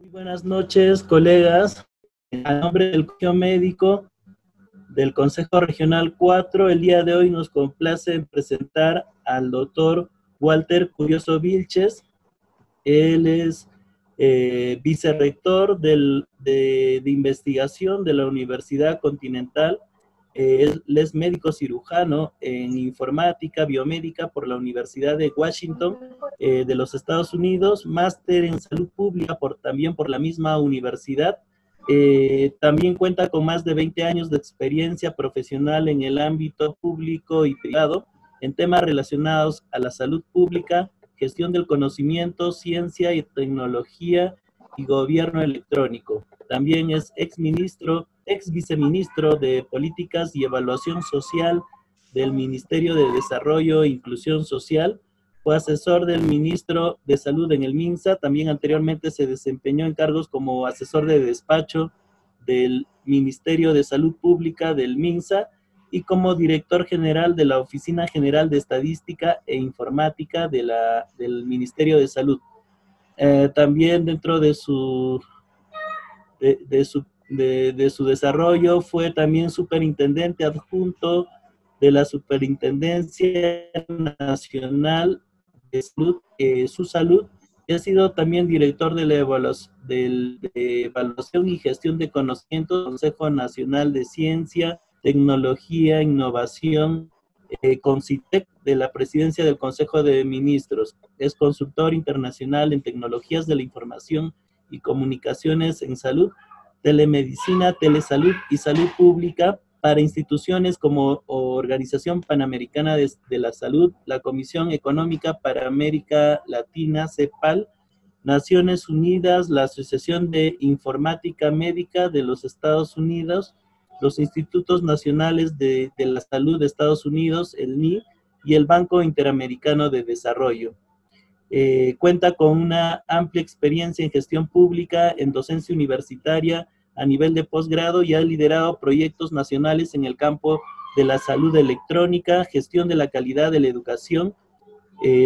Muy buenas noches, colegas. A nombre del Colegio Médico del Consejo Regional 4, el día de hoy nos complace en presentar al doctor Walter Curioso Vilches. Él es vicerrector de investigación de la Universidad Continental. Él es médico cirujano en informática biomédica por la Universidad de Washington de los Estados Unidos, máster en salud pública también por la misma universidad. También cuenta con más de 20 años de experiencia profesional en el ámbito público y privado, en temas relacionados a la salud pública, gestión del conocimiento, ciencia y tecnología y gobierno electrónico. También es ex viceministro de Políticas y Evaluación Social del Ministerio de Desarrollo e Inclusión Social. Fue asesor del ministro de Salud en el MINSA. También anteriormente se desempeñó en cargos como asesor de despacho del Ministerio de Salud Pública del MINSA y como director general de la Oficina General de Estadística e Informática del Ministerio de Salud. También dentro de su desarrollo fue también superintendente adjunto de la Superintendencia Nacional de Salud, y ha sido también director de la Evaluación y Gestión de Conocimiento del Consejo Nacional de Ciencia, Tecnología, Innovación, CONCYTEC, de la Presidencia del Consejo de Ministros. Es consultor internacional en tecnologías de la información y comunicaciones en salud, telemedicina, telesalud y salud pública para instituciones como Organización Panamericana de la Salud, la Comisión Económica para América Latina, CEPAL, Naciones Unidas, la Asociación de Informática Médica de los Estados Unidos, los Institutos Nacionales de la Salud de Estados Unidos, el NIH, y el Banco Interamericano de Desarrollo. Cuenta con una amplia experiencia en gestión pública, en docencia universitaria, a nivel de posgrado, y ha liderado proyectos nacionales en el campo de la salud electrónica, gestión de la calidad de la educación,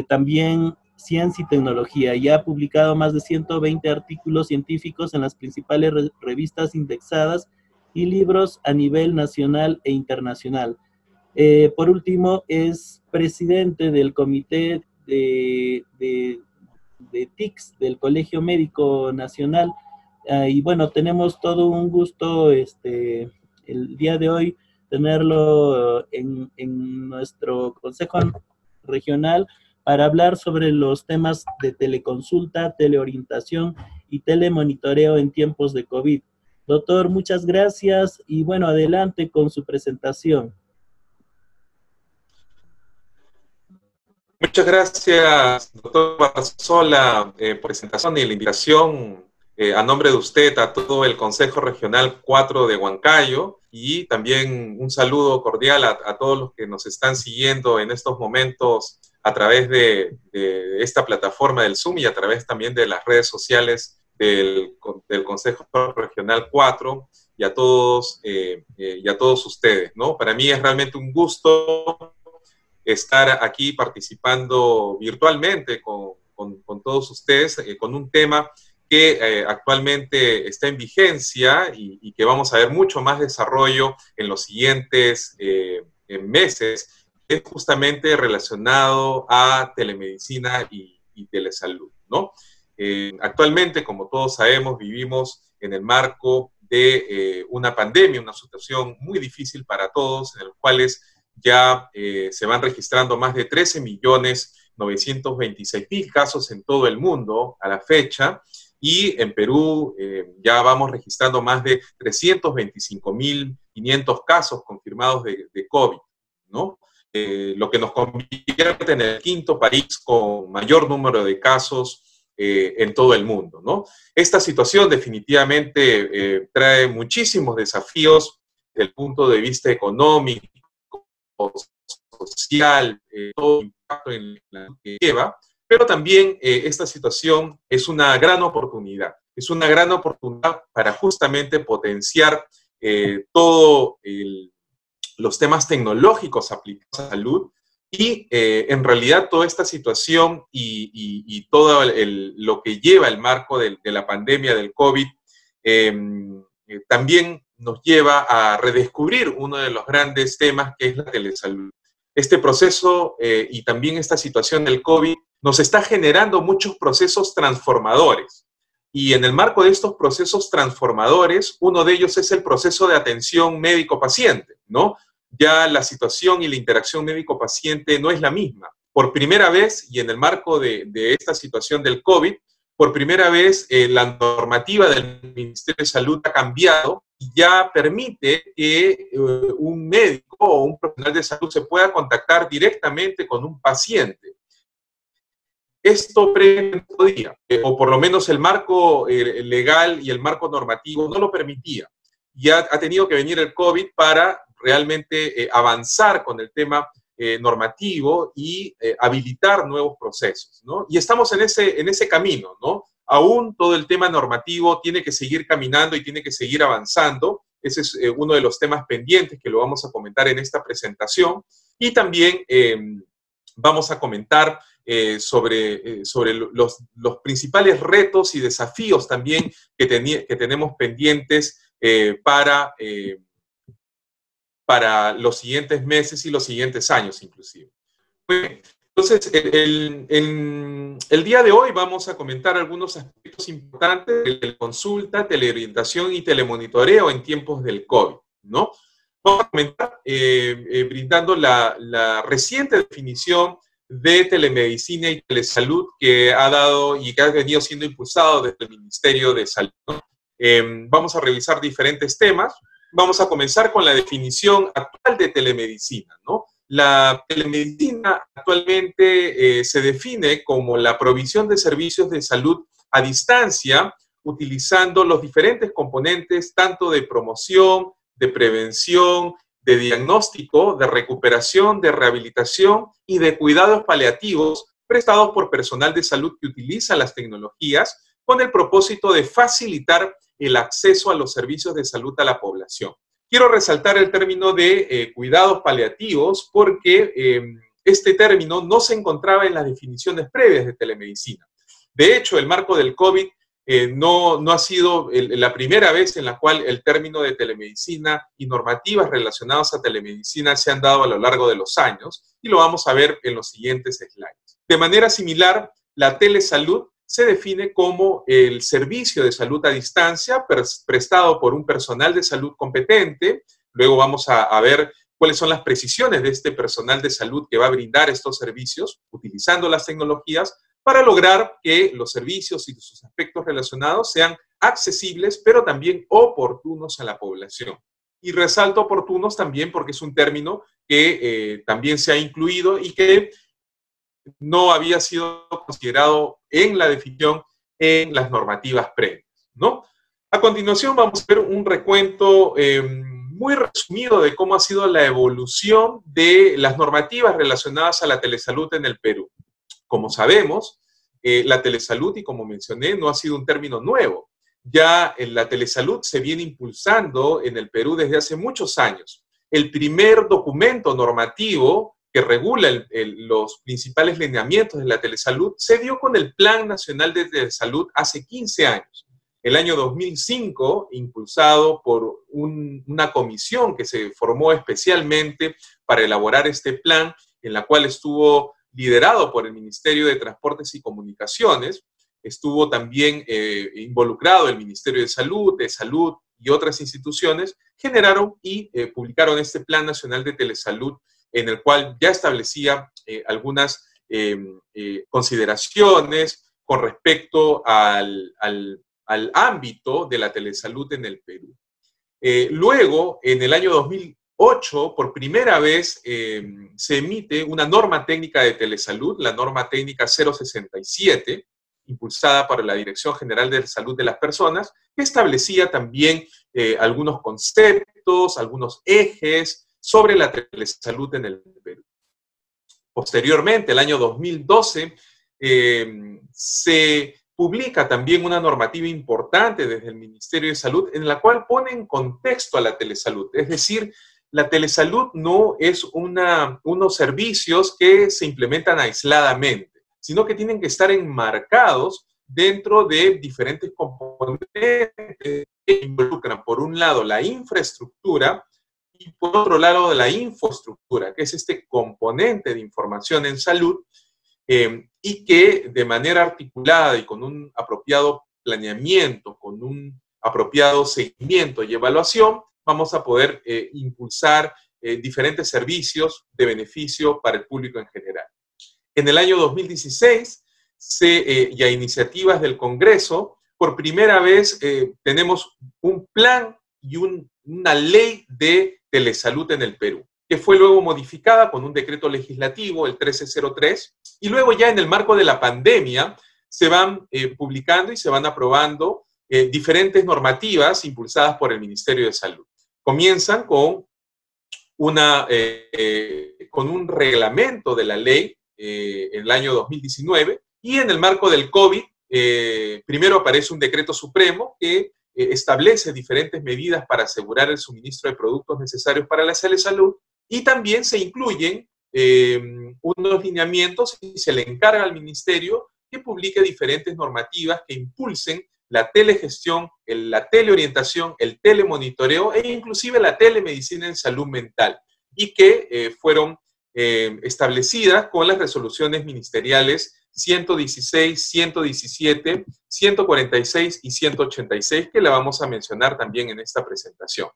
también ciencia y tecnología, y ha publicado más de 120 artículos científicos en las principales revistas indexadas y libros a nivel nacional e internacional. Por último, es presidente del Comité de TICS del Colegio Médico Nacional. Y bueno, tenemos todo un gusto el día de hoy tenerlo en nuestro Consejo Regional para hablar sobre los temas de teleconsulta, teleorientación y telemonitoreo en tiempos de COVID. Doctor, muchas gracias y bueno, adelante con su presentación. Muchas gracias, doctor Barzola, por presentación y la invitación. A nombre de usted, a todo el Consejo Regional 4 de Huancayo, y también un saludo cordial a todos los que nos están siguiendo en estos momentos a través de esta plataforma del Zoom y a través también de las redes sociales del Consejo Regional 4 y a todos ustedes, ¿no? Para mí es realmente un gusto estar aquí participando virtualmente con todos ustedes con un tema que actualmente está en vigencia y que vamos a ver mucho más desarrollo en los siguientes meses, es justamente relacionado a telemedicina y telesalud, ¿no? Actualmente, como todos sabemos, vivimos en el marco de una pandemia, una situación muy difícil para todos, en los cuales ya se van registrando más de 13.926.000 casos en todo el mundo a la fecha, y en Perú ya vamos registrando más de 325.500 casos confirmados de COVID, ¿no? Lo que nos convierte en el quinto país con mayor número de casos en todo el mundo, ¿no? Esta situación definitivamente trae muchísimos desafíos desde el punto de vista económico, social, todo el impacto en la que lleva. Pero también esta situación es una gran oportunidad. Es una gran oportunidad para justamente potenciar todos los temas tecnológicos aplicados a la salud Y en realidad toda esta situación y todo lo que lleva el marco de la pandemia del COVID también nos lleva a redescubrir uno de los grandes temas que es la telesalud. Este proceso y también esta situación del COVID nos está generando muchos procesos transformadores. Y en el marco de estos procesos transformadores, uno de ellos es el proceso de atención médico-paciente, ¿no? Ya la situación y la interacción médico-paciente no es la misma. Por primera vez, y en el marco de esta situación del COVID, por primera vez la normativa del Ministerio de Salud ha cambiado y ya permite que un médico o un profesional de salud se pueda contactar directamente con un paciente. Esto previamente, o por lo menos el marco legal y el marco normativo no lo permitía. Ya ha tenido que venir el COVID para realmente avanzar con el tema normativo y habilitar nuevos procesos, ¿no? Y estamos en ese camino, ¿no? Aún todo el tema normativo tiene que seguir caminando y tiene que seguir avanzando. Ese es uno de los temas pendientes que lo vamos a comentar en esta presentación. Y también vamos a comentar sobre los principales retos y desafíos también que tenemos pendientes para los siguientes meses y los siguientes años, inclusive. Entonces, el día de hoy vamos a comentar algunos aspectos importantes de teleconsulta, teleorientación y telemonitoreo en tiempos del COVID, ¿no? Vamos a comentar brindando la reciente definición de telemedicina y telesalud que ha dado y que ha venido siendo impulsado desde el Ministerio de Salud, ¿no? Vamos a revisar diferentes temas. Vamos a comenzar con la definición actual de telemedicina, ¿no? La telemedicina actualmente se define como la provisión de servicios de salud a distancia, utilizando los diferentes componentes tanto de promoción, de prevención, de diagnóstico, de recuperación, de rehabilitación y de cuidados paliativos prestados por personal de salud que utiliza las tecnologías con el propósito de facilitar el acceso a los servicios de salud a la población. Quiero resaltar el término de cuidados paliativos porque este término no se encontraba en las definiciones previas de telemedicina. De hecho, el marco del COVID no ha sido la primera vez en la cual el término de telemedicina y normativas relacionadas a telemedicina se han dado a lo largo de los años y lo vamos a ver en los siguientes slides. De manera similar, la telesalud se define como el servicio de salud a distancia prestado por un personal de salud competente. Luego vamos a ver cuáles son las precisiones de este personal de salud que va a brindar estos servicios, utilizando las tecnologías, para lograr que los servicios y sus aspectos relacionados sean accesibles, pero también oportunos a la población. Y resalto oportunos también porque es un término que también se ha incluido y que no había sido considerado en la definición en las normativas previas, ¿no? A continuación vamos a ver un recuento muy resumido de cómo ha sido la evolución de las normativas relacionadas a la telesalud en el Perú. Como sabemos, la telesalud, y como mencioné, no ha sido un término nuevo. Ya la telesalud se viene impulsando en el Perú desde hace muchos años. El primer documento normativo que regula los principales lineamientos de la telesalud, se dio con el Plan Nacional de Telesalud hace 15 años. El año 2005, impulsado por una comisión que se formó especialmente para elaborar este plan, en la cual estuvo liderado por el Ministerio de Transportes y Comunicaciones, estuvo también involucrado el Ministerio de Salud y otras instituciones, generaron y publicaron este Plan Nacional de Telesalud en el cual ya establecía algunas consideraciones con respecto al ámbito de la telesalud en el Perú. Luego, en el año 2008, por primera vez se emite una norma técnica de telesalud, la norma técnica 067, impulsada por la Dirección General de Salud de las Personas, que establecía también algunos conceptos, algunos ejes, sobre la telesalud en el Perú. Posteriormente, el año 2012, se publica también una normativa importante desde el Ministerio de Salud en la cual pone en contexto a la telesalud, es decir, la telesalud no es unos servicios que se implementan aisladamente, sino que tienen que estar enmarcados dentro de diferentes componentes que involucran, por un lado, la infraestructura y por otro lado, la infoestructura, que es este componente de información en salud y que de manera articulada y con un apropiado planeamiento, con un apropiado seguimiento y evaluación, vamos a poder impulsar diferentes servicios de beneficio para el público en general. En el año 2016, y a iniciativas del Congreso, por primera vez tenemos un plan y una ley de telesalud en el Perú, que fue luego modificada con un decreto legislativo, el 1303, y luego ya en el marco de la pandemia se van publicando y se van aprobando diferentes normativas impulsadas por el Ministerio de Salud. Comienzan con un reglamento de la ley en el año 2019, y en el marco del COVID, primero aparece un decreto supremo que establece diferentes medidas para asegurar el suministro de productos necesarios para la telesalud, y también se incluyen unos lineamientos y se le encarga al Ministerio que publique diferentes normativas que impulsen la telegestión, la teleorientación, el telemonitoreo e inclusive la telemedicina en salud mental, y que fueron establecidas con las resoluciones ministeriales 116, 117, 146 y 186, que la vamos a mencionar también en esta presentación.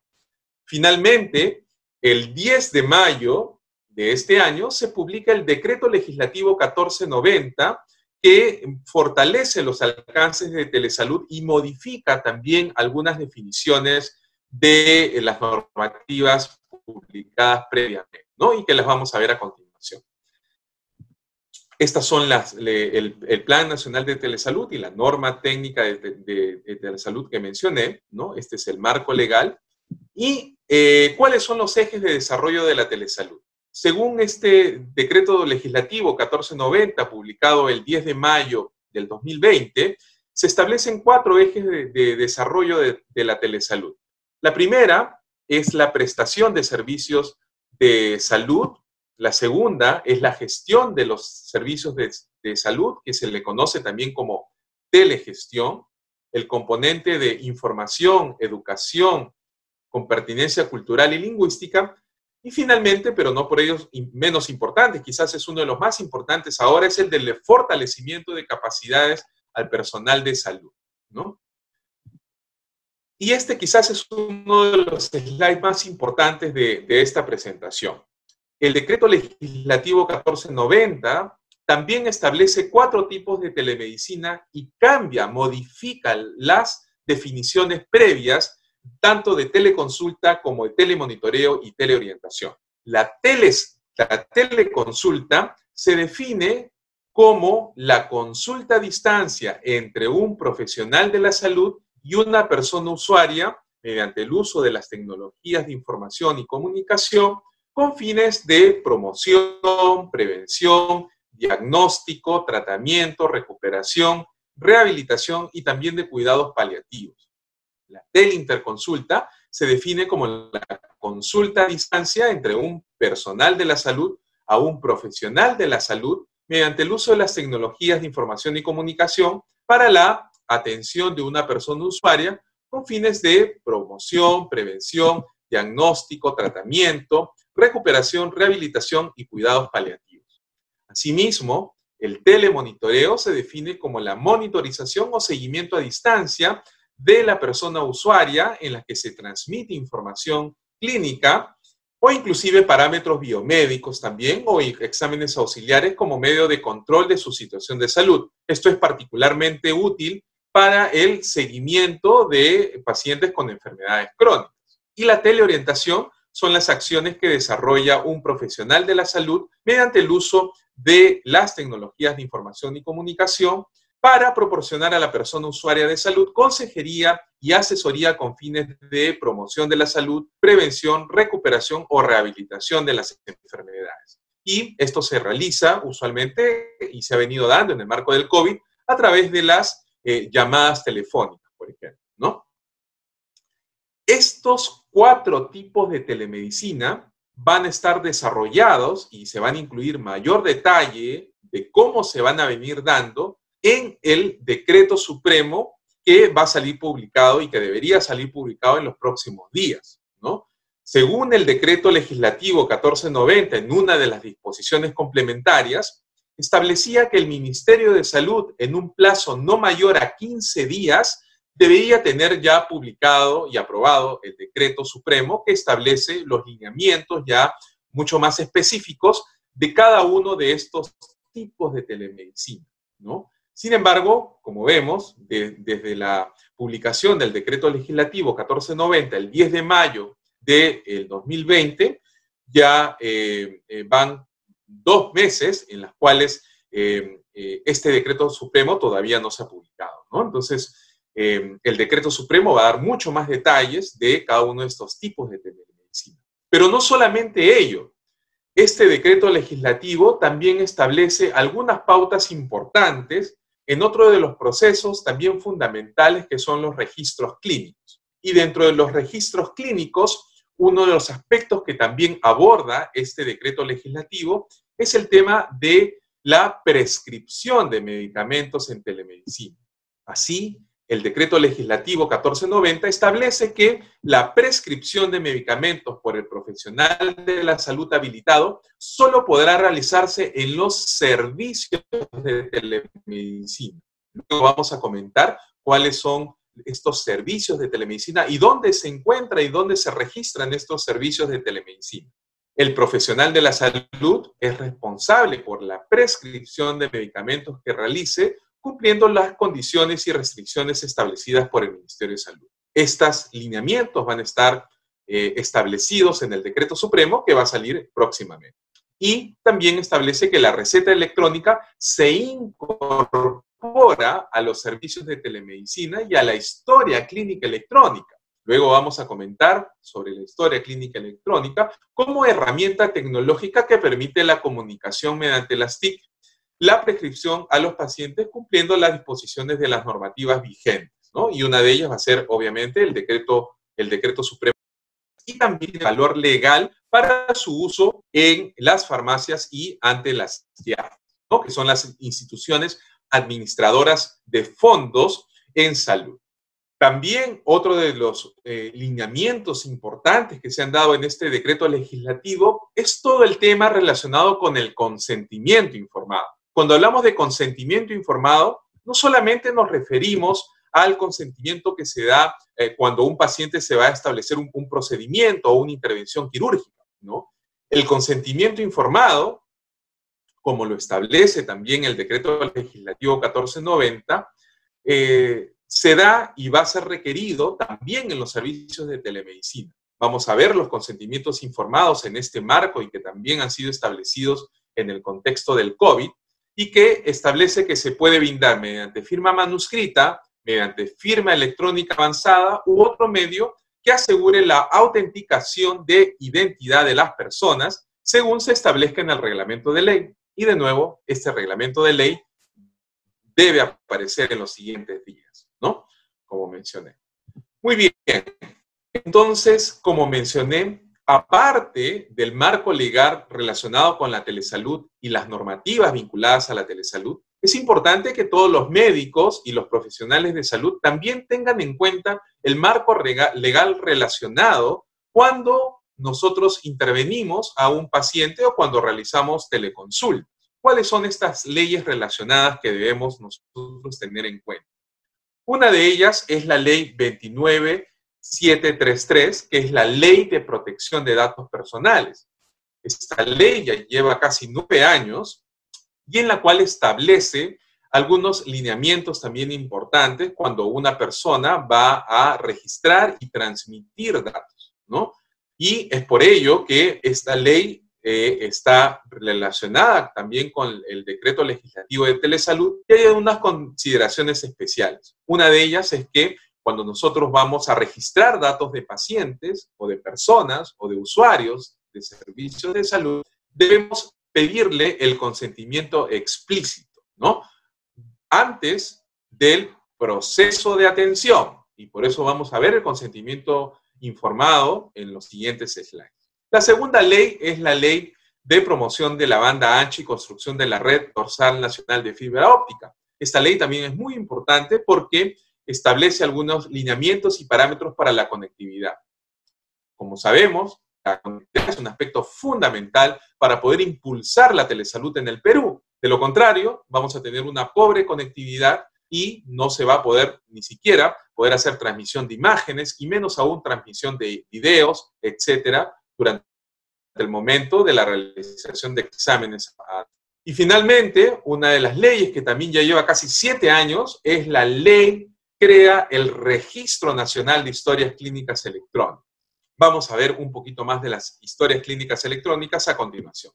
Finalmente, el 10 de mayo de este año se publica el Decreto Legislativo 1490, que fortalece los alcances de telesalud y modifica también algunas definiciones de las normativas publicadas previamente, ¿no? Y que las vamos a ver a continuación. Estas son el Plan Nacional de Telesalud y la norma técnica de telesalud que mencioné, ¿no? Este es el marco legal. Y ¿cuáles son los ejes de desarrollo de la telesalud? Según este decreto legislativo 1490, publicado el 10 de mayo del 2020, se establecen 4 ejes de desarrollo de la telesalud. La primera es la prestación de servicios de salud. La segunda es la gestión de los servicios de salud, que se le conoce también como telegestión. El componente de información, educación, con pertinencia cultural y lingüística. Y finalmente, pero no por ello menos importante, quizás es uno de los más importantes ahora, es el del fortalecimiento de capacidades al personal de salud, ¿no? Y este quizás es uno de los slides más importantes de esta presentación. El Decreto Legislativo 1490 también establece 4 tipos de telemedicina y cambia, modifica las definiciones previas tanto de teleconsulta como de telemonitoreo y teleorientación. La teleconsulta se define como la consulta a distancia entre un profesional de la salud y una persona usuaria mediante el uso de las tecnologías de información y comunicación con fines de promoción, prevención, diagnóstico, tratamiento, recuperación, rehabilitación y también de cuidados paliativos. La teleinterconsulta se define como la consulta a distancia entre un personal de la salud a un profesional de la salud mediante el uso de las tecnologías de información y comunicación para la atención de una persona usuaria con fines de promoción, prevención, diagnóstico, tratamiento, recuperación, rehabilitación y cuidados paliativos. Asimismo, el telemonitoreo se define como la monitorización o seguimiento a distancia de la persona usuaria en la que se transmite información clínica o inclusive parámetros biomédicos también o exámenes auxiliares como medio de control de su situación de salud. Esto es particularmente útil para el seguimiento de pacientes con enfermedades crónicas. Y la teleorientación son las acciones que desarrolla un profesional de la salud mediante el uso de las tecnologías de información y comunicación para proporcionar a la persona usuaria de salud consejería y asesoría con fines de promoción de la salud, prevención, recuperación o rehabilitación de las enfermedades. Y esto se realiza usualmente y se ha venido dando en el marco del COVID a través de las llamadas telefónicas, por ejemplo, ¿no? Estos cuatro tipos de telemedicina van a estar desarrollados y se van a incluir mayor detalle de cómo se van a venir dando en el decreto supremo que va a salir publicado y que debería salir publicado en los próximos días, ¿no? Según el decreto legislativo 1490, en una de las disposiciones complementarias, establecía que el Ministerio de Salud, en un plazo no mayor a 15 días, debería tener ya publicado y aprobado el decreto supremo que establece los lineamientos ya mucho más específicos de cada uno de estos tipos de telemedicina, ¿no? Sin embargo, como vemos, desde la publicación del decreto legislativo 1490, el 10 de mayo del 2020, ya van 2 meses en las cuales este decreto supremo todavía no se ha publicado, ¿no? Entonces, el decreto supremo va a dar mucho más detalles de cada uno de estos tipos de telemedicina. Pero no solamente ello, este decreto legislativo también establece algunas pautas importantes en otro de los procesos también fundamentales que son los registros clínicos. Y dentro de los registros clínicos, uno de los aspectos que también aborda este decreto legislativo es el tema de la prescripción de medicamentos en telemedicina. Así, el decreto legislativo 1490 establece que la prescripción de medicamentos por el profesional de la salud habilitado solo podrá realizarse en los servicios de telemedicina. Luego vamos a comentar cuáles son estos servicios de telemedicina y dónde se encuentra y dónde se registran estos servicios de telemedicina. El profesional de la salud es responsable por la prescripción de medicamentos que realice cumpliendo las condiciones y restricciones establecidas por el Ministerio de Salud. Estos lineamientos van a estar establecidos en el decreto supremo que va a salir próximamente. Y también establece que la receta electrónica se incorpora a los servicios de telemedicina y a la historia clínica electrónica. Luego vamos a comentar sobre la historia clínica electrónica como herramienta tecnológica que permite la comunicación mediante las TIC, la prescripción a los pacientes cumpliendo las disposiciones de las normativas vigentes, ¿no? Y una de ellas va a ser, obviamente, el decreto supremo y también el valor legal para su uso en las farmacias y ante las IAFAS, ¿no? Que son las instituciones administradoras de fondos en salud. También otro de los lineamientos importantes que se han dado en este decreto legislativo es todo el tema relacionado con el consentimiento informado. Cuando hablamos de consentimiento informado, no solamente nos referimos al consentimiento que se da cuando un paciente se va a establecer un procedimiento o una intervención quirúrgica, ¿no? El consentimiento informado, como lo establece también el decreto legislativo 1490, se da y va a ser requerido también en los servicios de telemedicina. Vamos a ver los consentimientos informados en este marco y que también han sido establecidos en el contexto del COVID, y que establece que se puede brindar mediante firma manuscrita, mediante firma electrónica avanzada u otro medio que asegure la autenticación de identidad de las personas según se establezca en el reglamento de ley. Y de nuevo, este reglamento de ley debe aparecer en los siguientes días, ¿no? Como mencioné. Muy bien. Entonces, como mencioné, aparte del marco legal relacionado con la telesalud y las normativas vinculadas a la telesalud, es importante que todos los médicos y los profesionales de salud también tengan en cuenta el marco legal relacionado cuando nosotros intervenimos a un paciente o cuando realizamos teleconsultas. ¿Cuáles son estas leyes relacionadas que debemos nosotros tener en cuenta? Una de ellas es la Ley 29733, que es la Ley de Protección de Datos Personales. Esta ley ya lleva casi 9 años y en la cual establece algunos lineamientos también importantes cuando una persona va a registrar y transmitir datos, ¿no? Y es por ello que esta ley está relacionada también con el decreto legislativo de telesalud y hay unas consideraciones especiales. Una de ellas es que cuando nosotros vamos a registrar datos de pacientes o de personas o de usuarios de servicios de salud, debemos pedirle el consentimiento explícito, ¿no? Antes del proceso de atención. Y por eso vamos a ver el consentimiento informado en los siguientes slides. La segunda ley es la Ley de Promoción de la Banda Ancha y Construcción de la Red Dorsal Nacional de Fibra Óptica. Esta ley también es muy importante porque establece algunos lineamientos y parámetros para la conectividad. Como sabemos, la conectividad es un aspecto fundamental para poder impulsar la telesalud en el Perú. De lo contrario, vamos a tener una pobre conectividad y no se va a poder ni siquiera poder hacer transmisión de imágenes y menos aún transmisión de videos, etcétera, durante el momento de la realización de exámenes. Y finalmente, una de las leyes que también ya lleva casi 7 años es la ley que crea el Registro Nacional de Historias Clínicas Electrónicas. Vamos a ver un poquito más de las historias clínicas electrónicas a continuación.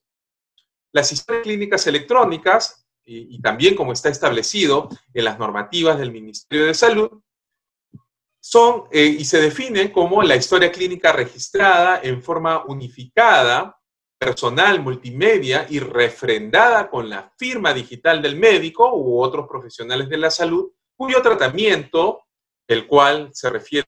Las historias clínicas electrónicas, y también como está establecido en las normativas del Ministerio de Salud, son y se definen como la historia clínica registrada en forma unificada, personal, multimedia y refrendada con la firma digital del médico u otros profesionales de la salud, cuyo tratamiento, el cual se refiere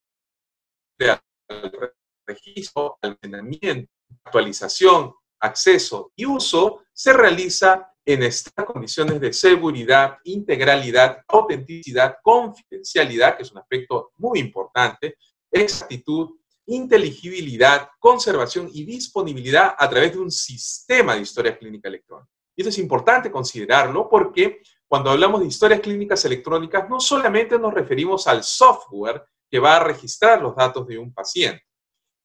al registro, almacenamiento, actualización, acceso y uso, se realiza en estas condiciones de seguridad, integralidad, autenticidad, confidencialidad, que es un aspecto muy importante, exactitud, inteligibilidad, conservación y disponibilidad a través de un sistema de historia clínica electrónica. Y esto es importante considerarlo porque cuando hablamos de historias clínicas electrónicas no solamente nos referimos al software que va a registrar los datos de un paciente.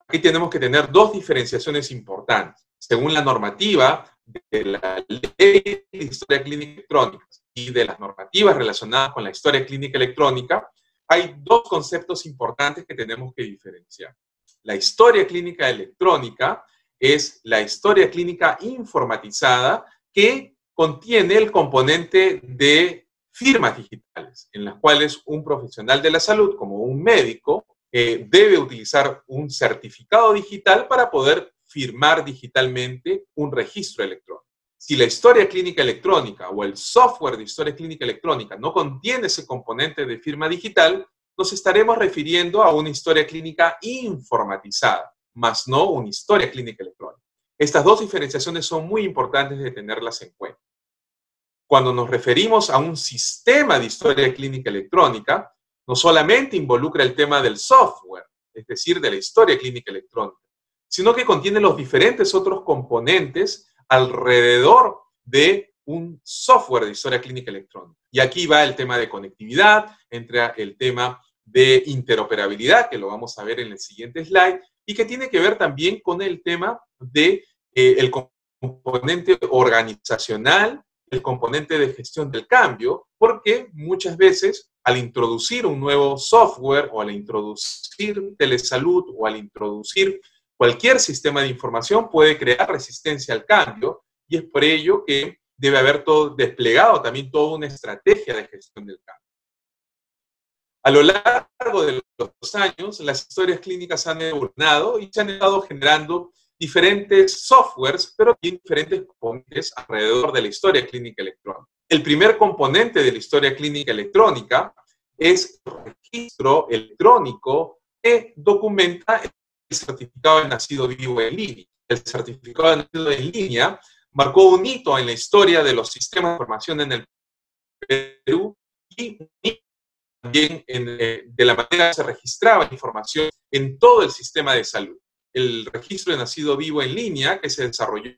Aquí tenemos que tener dos diferenciaciones importantes. Según la normativa de la Ley de Historia Clínica Electrónica y de las normativas relacionadas con la historia clínica electrónica, hay dos conceptos importantes que tenemos que diferenciar. La historia clínica electrónica es la historia clínica informatizada que contiene el componente de firmas digitales, en las cuales un profesional de la salud, como un médico, debe utilizar un certificado digital para poder firmar digitalmente un registro electrónico. Si la historia clínica electrónica o el software de historia clínica electrónica no contiene ese componente de firma digital, nos estaremos refiriendo a una historia clínica informatizada, más no una historia clínica electrónica. Estas dos diferenciaciones son muy importantes de tenerlas en cuenta. Cuando nos referimos a un sistema de historia clínica electrónica, no solamente involucra el tema del software, es decir, de la historia clínica electrónica, sino que contiene los diferentes otros componentes alrededor de un software de historia clínica electrónica. Y aquí va el tema de conectividad, entra el tema de interoperabilidad, que lo vamos a ver en el siguiente slide, y que tiene que ver también con el tema del componente organizacional, el componente de gestión del cambio, porque muchas veces al introducir un nuevo software o al introducir telesalud o al introducir cualquier sistema de información puede crear resistencia al cambio y es por ello que debe haber todo desplegado también toda una estrategia de gestión del cambio. A lo largo de los años, las historias clínicas han evolucionado y se han estado generando diferentes softwares, pero también diferentes componentes alrededor de la historia clínica electrónica. El primer componente de la historia clínica electrónica es el registro electrónico que documenta el certificado de nacido vivo en línea. El certificado de nacido en línea marcó un hito en la historia de los sistemas de información en el Perú y también de la manera que se registraba la información en todo el sistema de salud. El registro de nacido vivo en línea, que se desarrolló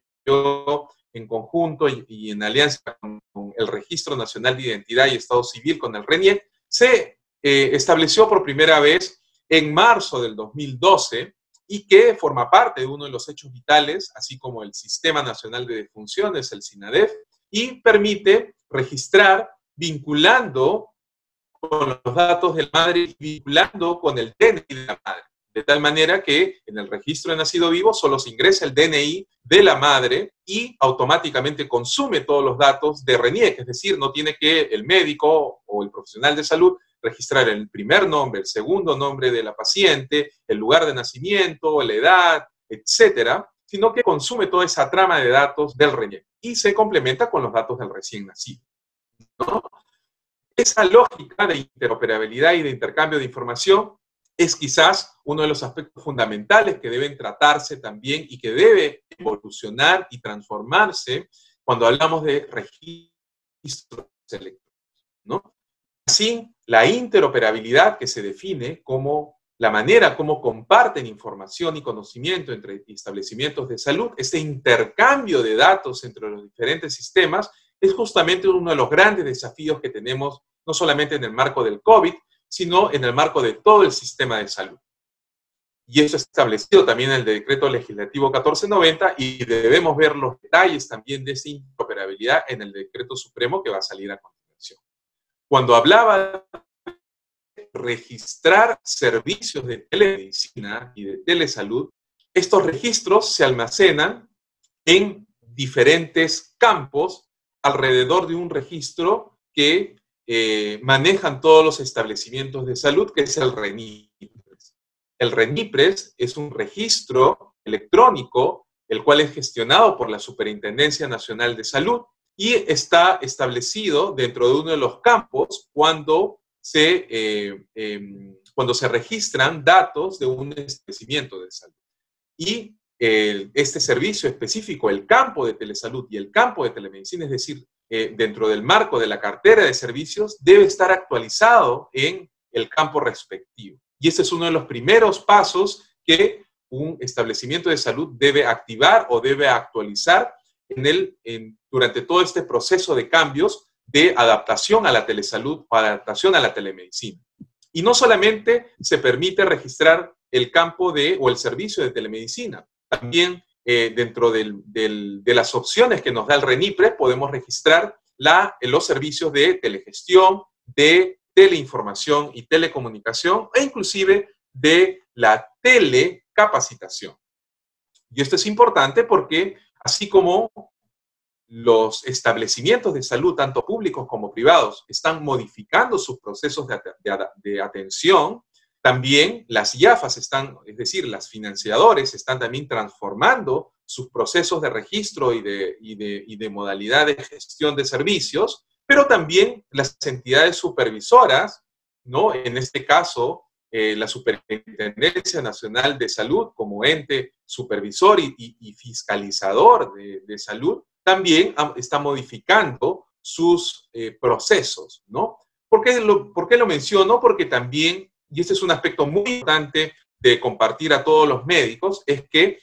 en conjunto y en alianza con el Registro Nacional de Identidad y Estado Civil, con el RENIEC, se estableció por primera vez en marzo del 2012, y que forma parte de uno de los hechos vitales, así como el Sistema Nacional de Defunciones, el SINADEF, y permite registrar vinculando con los datos de la madre y vinculando con el DNI de la madre. De tal manera que en el registro de nacido vivo solo se ingresa el DNI de la madre y automáticamente consume todos los datos de RENIEC, es decir, no tiene que el médico o el profesional de salud registrar el primer nombre, el segundo nombre de la paciente, el lugar de nacimiento, la edad, etcétera, sino que consume toda esa trama de datos del RENIEC y se complementa con los datos del recién nacido, ¿no? Esa lógica de interoperabilidad y de intercambio de información es quizás uno de los aspectos fundamentales que deben tratarse también y que debe evolucionar y transformarse cuando hablamos de registros electrónicos, ¿no? Así, la interoperabilidad que se define como la manera como comparten información y conocimiento entre establecimientos de salud, este intercambio de datos entre los diferentes sistemas, es justamente uno de los grandes desafíos que tenemos, no solamente en el marco del COVID, sino en el marco de todo el sistema de salud. Y eso es establecido también en el Decreto Legislativo 1490, y debemos ver los detalles también de esa interoperabilidad en el Decreto Supremo que va a salir a continuación. Cuando hablaba de registrar servicios de telemedicina y de telesalud, estos registros se almacenan en diferentes campos alrededor de un registro que manejan todos los establecimientos de salud, que es el RENIPRES. El RENIPRES es un registro electrónico, el cual es gestionado por la Superintendencia Nacional de Salud y está establecido dentro de uno de los campos cuando se registran datos de un establecimiento de salud. Y este servicio específico, el campo de telesalud y el campo de telemedicina, es decir, dentro del marco de la cartera de servicios, debe estar actualizado en el campo respectivo. Y este es uno de los primeros pasos que un establecimiento de salud debe activar o debe actualizar durante todo este proceso de cambios de adaptación a la telesalud o adaptación a la telemedicina. Y no solamente se permite registrar el campo o el servicio de telemedicina, también dentro de las opciones que nos da el RENIPRES, podemos registrar los servicios de telegestión, de teleinformación y telecomunicación, e inclusive de la telecapacitación. Y esto es importante porque, así como los establecimientos de salud, tanto públicos como privados, están modificando sus procesos de atención, también las IAFAS están, es decir, las financiadores están también transformando sus procesos de registro y de modalidad de gestión de servicios, pero también las entidades supervisoras, ¿no? En este caso, la Superintendencia Nacional de Salud como ente supervisor y fiscalizador de salud, también está modificando sus procesos, ¿no? ¿Por qué lo menciono? Porque también, y este es un aspecto muy importante de compartir a todos los médicos, es que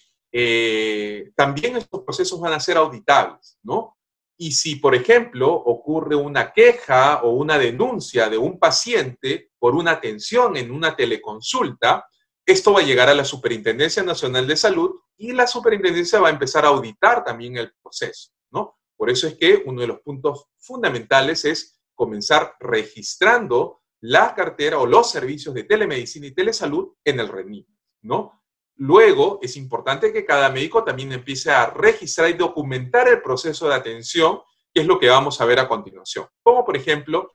también estos procesos van a ser auditables, ¿no? Y si, por ejemplo, ocurre una queja o una denuncia de un paciente por una atención en una teleconsulta, esto va a llegar a la Superintendencia Nacional de Salud y la Superintendencia va a empezar a auditar también el proceso, ¿no? Por eso es que uno de los puntos fundamentales es comenzar registrando la cartera o los servicios de telemedicina y telesalud en el RENIPRES, ¿no? Luego, es importante que cada médico también empiece a registrar y documentar el proceso de atención, que es lo que vamos a ver a continuación. Como, por ejemplo,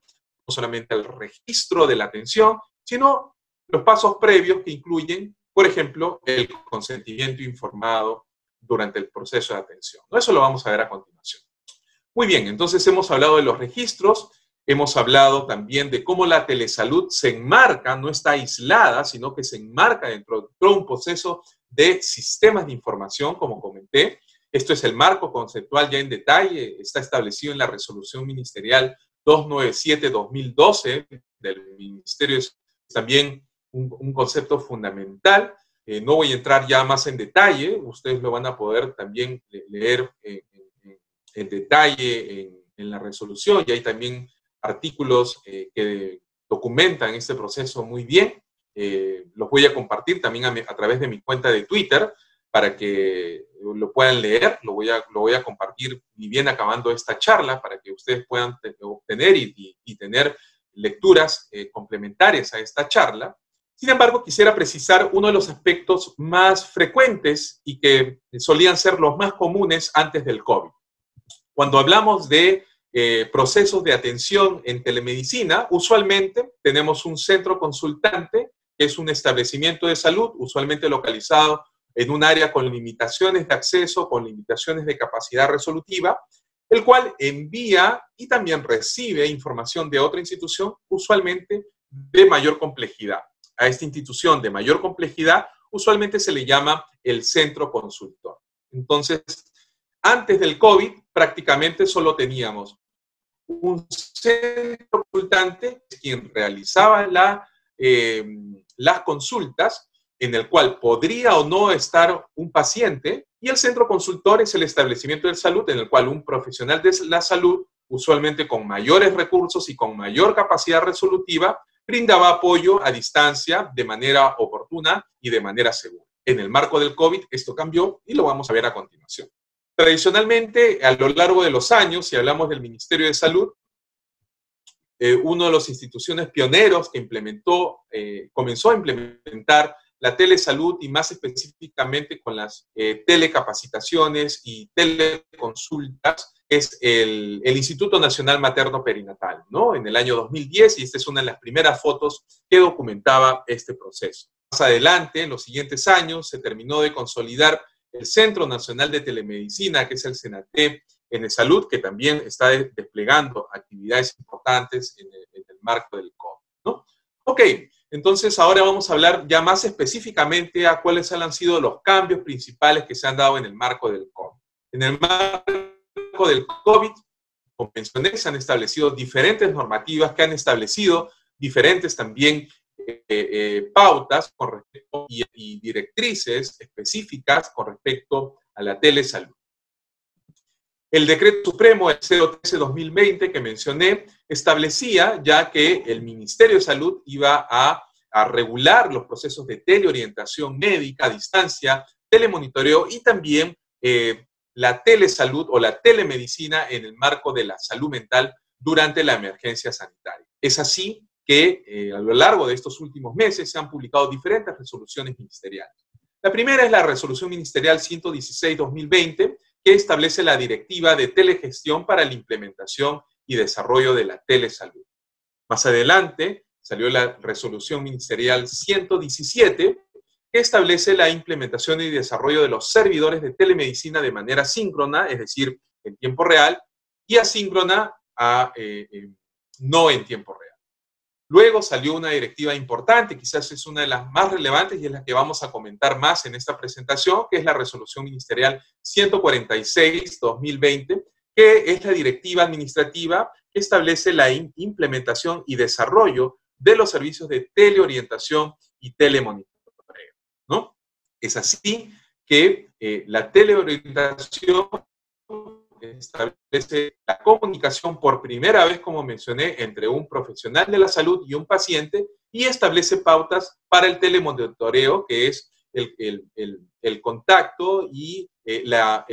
no solamente el registro de la atención, sino los pasos previos que incluyen, por ejemplo, el consentimiento informado durante el proceso de atención, ¿no? Eso lo vamos a ver a continuación. Muy bien, entonces hemos hablado de los registros. Hemos hablado también de cómo la telesalud se enmarca, no está aislada, sino que se enmarca dentro de un proceso de sistemas de información, como comenté. Esto es el marco conceptual ya en detalle, está establecido en la Resolución Ministerial 297-2012 del Ministerio. Es también un concepto fundamental. No voy a entrar ya más en detalle, ustedes lo van a poder también leer en detalle en la resolución, y hay también artículos que documentan este proceso muy bien. Los voy a compartir también a través de mi cuenta de Twitter para que lo puedan leer. Lo voy a compartir y bien acabando esta charla para que ustedes puedan obtener y tener lecturas complementarias a esta charla. Sin embargo, quisiera precisar uno de los aspectos más frecuentes y que solían ser los más comunes antes del COVID. Cuando hablamos de procesos de atención en telemedicina, usualmente tenemos un centro consultante, que es un establecimiento de salud, usualmente localizado en un área con limitaciones de acceso, con limitaciones de capacidad resolutiva, el cual envía y también recibe información de otra institución, usualmente de mayor complejidad. a esta institución de mayor complejidad, usualmente se le llama el centro consultor. Entonces, antes del COVID, prácticamente solo teníamos un centro consultante, quien realizaba las consultas, en el cual podría o no estar un paciente, y el centro consultor es el establecimiento de salud en el cual un profesional de la salud, usualmente con mayores recursos y con mayor capacidad resolutiva, brindaba apoyo a distancia de manera oportuna y de manera segura. En el marco del COVID esto cambió y lo vamos a ver a continuación. Tradicionalmente, a lo largo de los años, si hablamos del Ministerio de Salud, una de las instituciones pioneros que comenzó a implementar la telesalud y más específicamente con las telecapacitaciones y teleconsultas, es el Instituto Nacional Materno Perinatal, ¿no? En el año 2010, y esta es una de las primeras fotos que documentaba este proceso. Más adelante, en los siguientes años, se terminó de consolidar el Centro Nacional de Telemedicina, que es el CENATE en salud, que también está desplegando actividades importantes en el marco del COVID, ¿no? Ok, entonces ahora vamos a hablar ya más específicamente a cuáles han sido los cambios principales que se han dado en el marco del COVID. En el marco del COVID, como mencioné, se han establecido diferentes normativas que han establecido diferentes también pautas con respecto y directrices específicas con respecto a la telesalud. El Decreto Supremo, el 013-2020, que mencioné, establecía ya que el Ministerio de Salud iba a regular los procesos de teleorientación médica a distancia, telemonitoreo y también la telesalud o la telemedicina en el marco de la salud mental durante la emergencia sanitaria. Es así que a lo largo de estos últimos meses se han publicado diferentes resoluciones ministeriales. La primera es la Resolución Ministerial 116-2020, que establece la Directiva de Telegestión para la Implementación y Desarrollo de la Telesalud. Más adelante salió la Resolución Ministerial 117, que establece la implementación y desarrollo de los servidores de telemedicina de manera síncrona, es decir, en tiempo real, y asíncrona a no en tiempo real. Luego salió una directiva importante, quizás es una de las más relevantes y es la que vamos a comentar más en esta presentación, que es la Resolución Ministerial 146-2020, que es la directiva administrativa que establece la implementación y desarrollo de los servicios de teleorientación y telemonitoreo, ¿no? Es así que la teleorientación establece la comunicación por primera vez, como mencioné, entre un profesional de la salud y un paciente, y establece pautas para el telemonitoreo, que es el contacto y la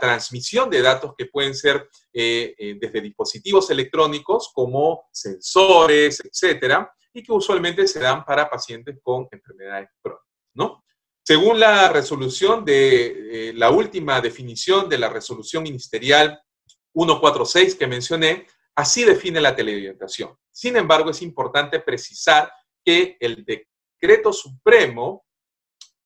transmisión de datos que pueden ser desde dispositivos electrónicos como sensores, etcétera, y que usualmente se dan para pacientes con enfermedades crónicas, ¿no? Según la resolución de la última definición de la Resolución Ministerial 146 que mencioné, así define la teleorientación. Sin embargo, es importante precisar que el Decreto Supremo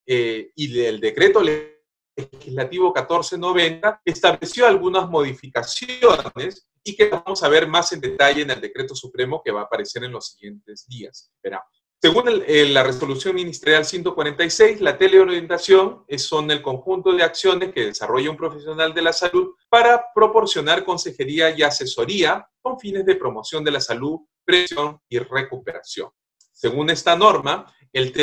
y el Decreto Legislativo 1490 estableció algunas modificaciones y que vamos a ver más en detalle en el Decreto Supremo que va a aparecer en los siguientes días. Esperamos. Según la Resolución Ministerial 146, la teleorientación son el conjunto de acciones que desarrolla un profesional de la salud para proporcionar consejería y asesoría con fines de promoción de la salud, prevención y recuperación. Según esta norma, el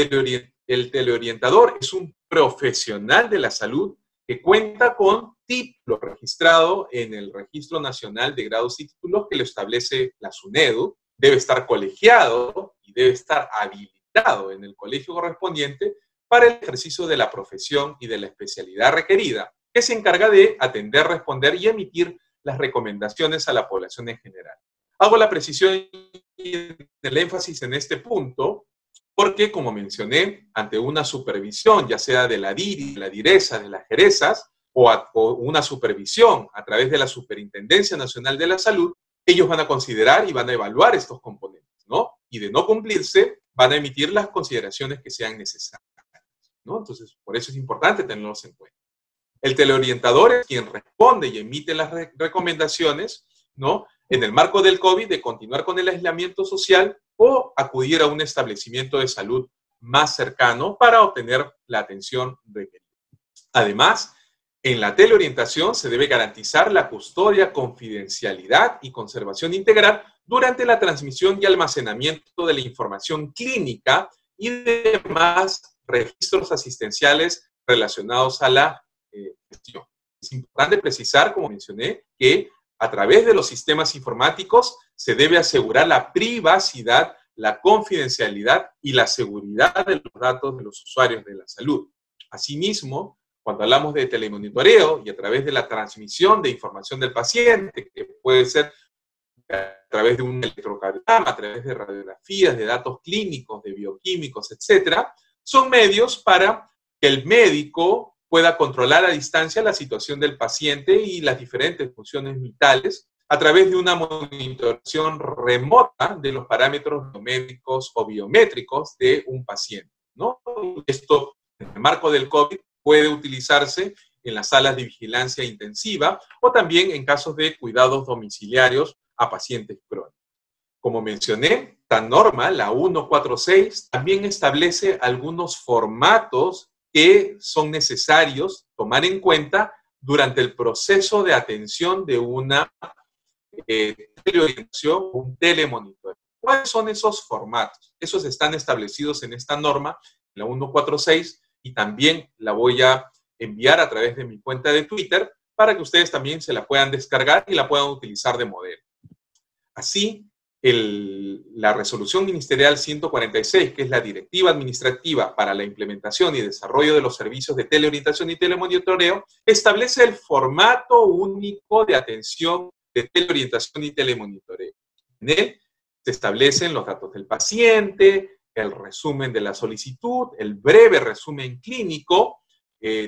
teleorientador es un profesional de la salud que cuenta con título registrado en el Registro Nacional de Grados y Títulos que lo establece la SUNEDU, debe estar colegiado y debe estar habilitado en el colegio correspondiente para el ejercicio de la profesión y de la especialidad requerida, que se encarga de atender, responder y emitir las recomendaciones a la población en general. Hago la precisión y el énfasis en este punto porque, como mencioné, ante una supervisión, ya sea de la DIRI, de la DIRESA, de las jerezas, o una supervisión a través de la Superintendencia Nacional de la Salud, ellos van a considerar y van a evaluar estos componentes, ¿no? Y de no cumplirse, van a emitir las consideraciones que sean necesarias, ¿no? Entonces, por eso es importante tenerlos en cuenta. El teleorientador es quien responde y emite las recomendaciones, ¿no? En el marco del COVID, de continuar con el aislamiento social o acudir a un establecimiento de salud más cercano para obtener la atención requerida. Además, en la teleorientación se debe garantizar la custodia, confidencialidad y conservación integral durante la transmisión y almacenamiento de la información clínica y demás registros asistenciales relacionados a la gestión. Es importante precisar, como mencioné, que a través de los sistemas informáticos se debe asegurar la privacidad, la confidencialidad y la seguridad de los datos de los usuarios de la salud. Asimismo, cuando hablamos de telemonitoreo y a través de la transmisión de información del paciente, que puede ser a través de un electrocardiograma, a través de radiografías, de datos clínicos, de bioquímicos, etc., son medios para que el médico pueda controlar a distancia la situación del paciente y las diferentes funciones vitales a través de una monitorización remota de los parámetros biomédicos o biométricos de un paciente, ¿no? Esto, en el marco del COVID, puede utilizarse en las salas de vigilancia intensiva o también en casos de cuidados domiciliarios a pacientes crónicos. Como mencioné, esta norma, la 146, también establece algunos formatos que son necesarios tomar en cuenta durante el proceso de atención de una teleorientación o un telemonitoreo. ¿Cuáles son esos formatos? Esos están establecidos en esta norma, la 146, y también la voy a enviar a través de mi cuenta de Twitter para que ustedes también se la puedan descargar y la puedan utilizar de modelo. Así, la Resolución Ministerial 146, que es la Directiva Administrativa para la Implementación y Desarrollo de los Servicios de Teleorientación y Telemonitoreo, establece el formato único de atención de teleorientación y telemonitoreo. En él se establecen los datos del paciente, el resumen de la solicitud, el breve resumen clínico,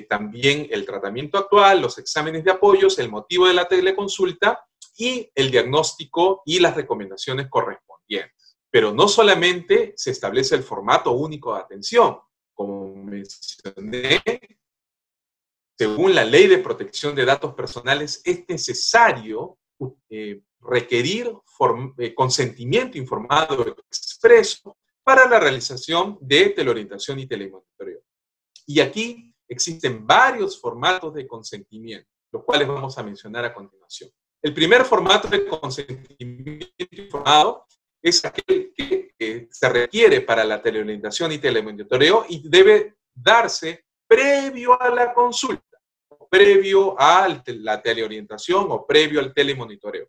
también el tratamiento actual, los exámenes de apoyos, el motivo de la teleconsulta, y el diagnóstico y las recomendaciones correspondientes. Pero no solamente se establece el formato único de atención, como mencioné, según la Ley de Protección de Datos Personales es necesario requerir consentimiento informado expreso para la realización de teleorientación y telemonitoreo. Y aquí existen varios formatos de consentimiento, los cuales vamos a mencionar a continuación. El primer formato de consentimiento informado es aquel que se requiere para la teleorientación y telemonitoreo y debe darse previo a la consulta, previo a la teleorientación o previo al telemonitoreo,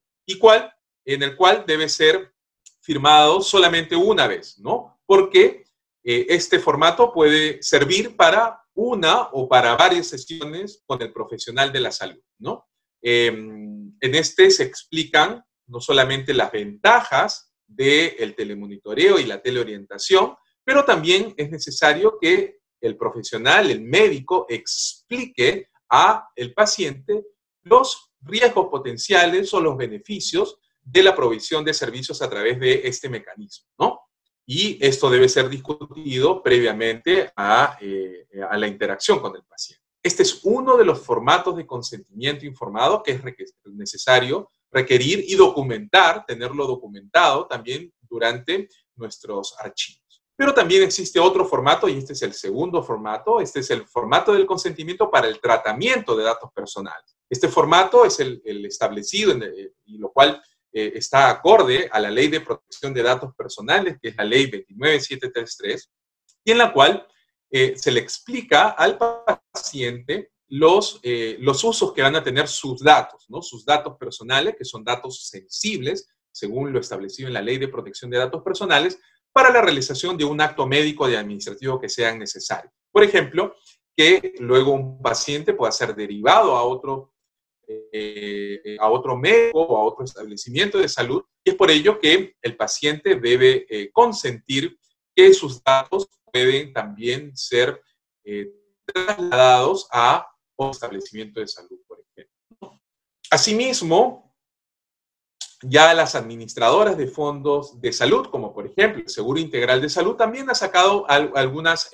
en el cual debe ser firmado solamente una vez, ¿no? Porque este formato puede servir para una o para varias sesiones con el profesional de la salud, ¿no? En este se explican no solamente las ventajas del telemonitoreo y la teleorientación, pero también es necesario que el profesional, el médico, explique al paciente los riesgos potenciales o los beneficios de la provisión de servicios a través de este mecanismo, ¿no? Y esto debe ser discutido previamente a la interacción con el paciente. Este es uno de los formatos de consentimiento informado que es necesario requerir y documentar, tenerlo documentado también durante nuestros archivos. Pero también existe otro formato, y este es el segundo formato, este es el formato del consentimiento para el tratamiento de datos personales. Este formato es el establecido, y lo cual está acorde a la Ley de Protección de Datos Personales, que es la Ley 29733, y en la cual se le explica al paciente los usos que van a tener sus datos, ¿no? Sus datos personales, que son datos sensibles, según lo establecido en la Ley de Protección de Datos Personales, para la realización de un acto médico y administrativo que sean necesarios. Por ejemplo, que luego un paciente pueda ser derivado a otro médico o a otro establecimiento de salud, y es por ello que el paciente debe consentir que sus datos pueden también ser trasladados a un establecimiento de salud, por ejemplo. Asimismo, ya las administradoras de fondos de salud, como por ejemplo el Seguro Integral de Salud, también ha sacado algunas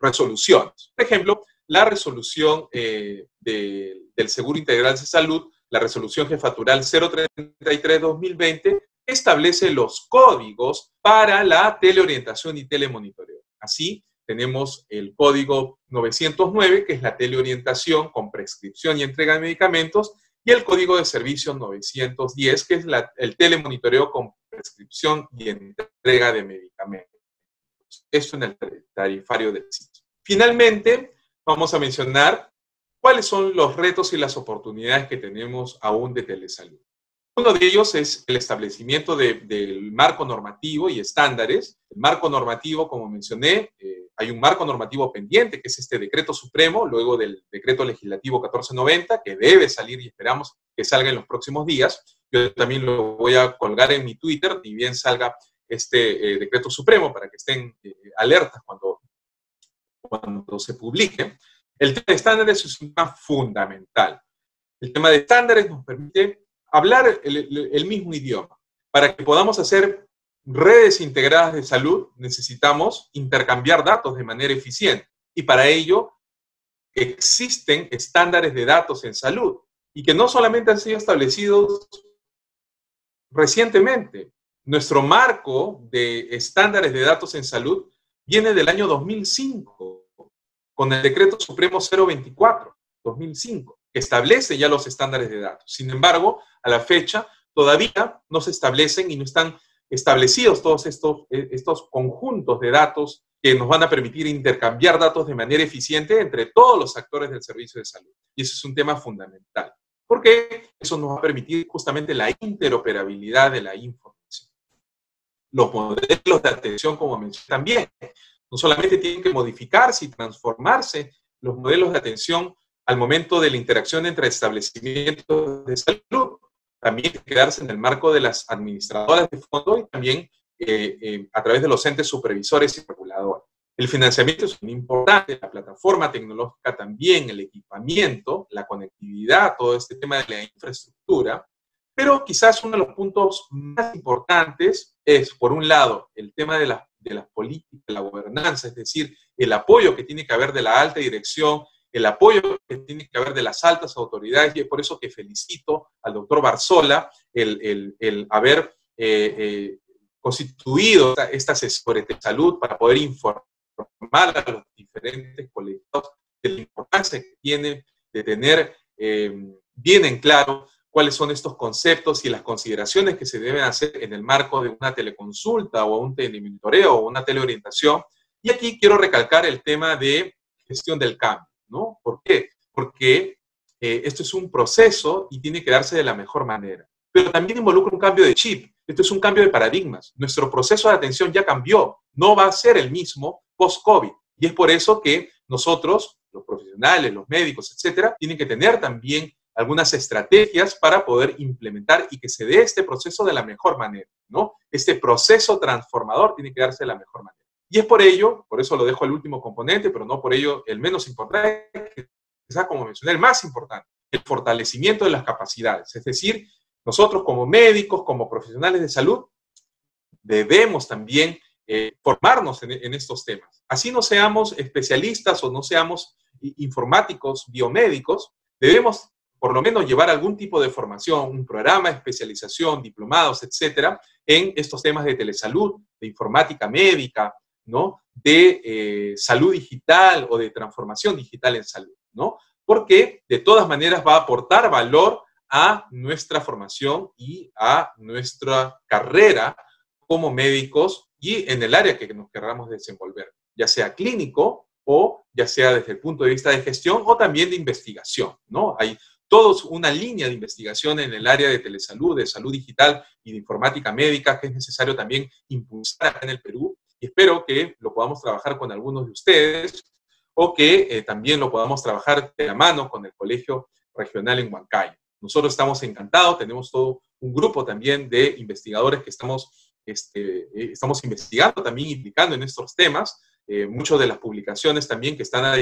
resoluciones. Por ejemplo, la resolución del Seguro Integral de Salud, la resolución jefatural 033-2020, establece los códigos para la teleorientación y telemonitoreo. Así, tenemos el código 909, que es la teleorientación con prescripción y entrega de medicamentos, y el código de servicio 910, que es el telemonitoreo con prescripción y entrega de medicamentos. Esto en el tarifario del sitio. Finalmente, vamos a mencionar cuáles son los retos y las oportunidades que tenemos aún de telesalud. Uno de ellos es el establecimiento del marco normativo y estándares. El marco normativo, como mencioné, hay un marco normativo pendiente, que es este decreto supremo, luego del decreto legislativo 1490, que debe salir y esperamos que salga en los próximos días. Yo también lo voy a colgar en mi Twitter, y bien salga este decreto supremo, para que estén alertas cuando se publique. El tema de estándares es un tema fundamental. El tema de estándares nos permite hablar el mismo idioma. Para que podamos hacer redes integradas de salud, necesitamos intercambiar datos de manera eficiente. Y para ello, existen estándares de datos en salud, y que no solamente han sido establecidos recientemente. Nuestro marco de estándares de datos en salud viene del año 2005, con el Decreto Supremo 024-2005. Establece ya los estándares de datos. Sin embargo, a la fecha todavía no se establecen y no están establecidos todos estos conjuntos de datos que nos van a permitir intercambiar datos de manera eficiente entre todos los actores del servicio de salud. Y eso es un tema fundamental, porque eso nos va a permitir justamente la interoperabilidad de la información. Los modelos de atención, como mencioné también, no solamente tienen que modificarse y transformarse los modelos de atención al momento de la interacción entre establecimientos de salud, también hay que quedarse en el marco de las administradoras de fondo y también a través de los entes supervisores y reguladores. El financiamiento es muy importante, la plataforma tecnológica también, el equipamiento, la conectividad, todo este tema de la infraestructura, pero quizás uno de los puntos más importantes es, por un lado, el tema de las políticas, la gobernanza, es decir, el apoyo que tiene que haber de la alta dirección, el apoyo que tiene que haber de las altas autoridades, y es por eso que felicito al doctor Barzola el haber constituido esta asesoría de salud para poder informar a los diferentes colegiados de la importancia que tiene de tener bien en claro cuáles son estos conceptos y las consideraciones que se deben hacer en el marco de una teleconsulta o un telemonitoreo o una teleorientación. Y aquí quiero recalcar el tema de gestión del cambio, ¿no? ¿Por qué? Porque esto es un proceso y tiene que darse de la mejor manera. Pero también involucra un cambio de chip. Esto es un cambio de paradigmas. Nuestro proceso de atención ya cambió. No va a ser el mismo post-COVID. Y es por eso que nosotros, los profesionales, los médicos, etcétera, tienen que tener también algunas estrategias para poder implementar y que se dé este proceso de la mejor manera, ¿no? Este proceso transformador tiene que darse de la mejor manera. Y es por ello, por eso lo dejo al último componente, pero no por ello el menos importante, quizás como mencioné, el más importante, el fortalecimiento de las capacidades. Es decir, nosotros como médicos, como profesionales de salud, debemos también formarnos en estos temas. Así no seamos especialistas o no seamos informáticos, biomédicos, debemos por lo menos llevar algún tipo de formación, un programa de especialización, diplomados, etcétera, en estos temas de telesalud, de informática médica, ¿no? De salud digital o de transformación digital en salud, ¿no? Porque de todas maneras va a aportar valor a nuestra formación y a nuestra carrera como médicos y en el área que nos queramos desenvolver, ya sea clínico o ya sea desde el punto de vista de gestión o también de investigación, ¿no? Hay toda una línea de investigación en el área de telesalud, de salud digital y de informática médica que es necesario también impulsar acá en el Perú. Espero que lo podamos trabajar con algunos de ustedes o que también lo podamos trabajar de la mano con el Colegio Regional en Huancayo. Nosotros estamos encantados, tenemos todo un grupo también de investigadores que estamos investigando, también implicando en estos temas. Muchas de las publicaciones también que están a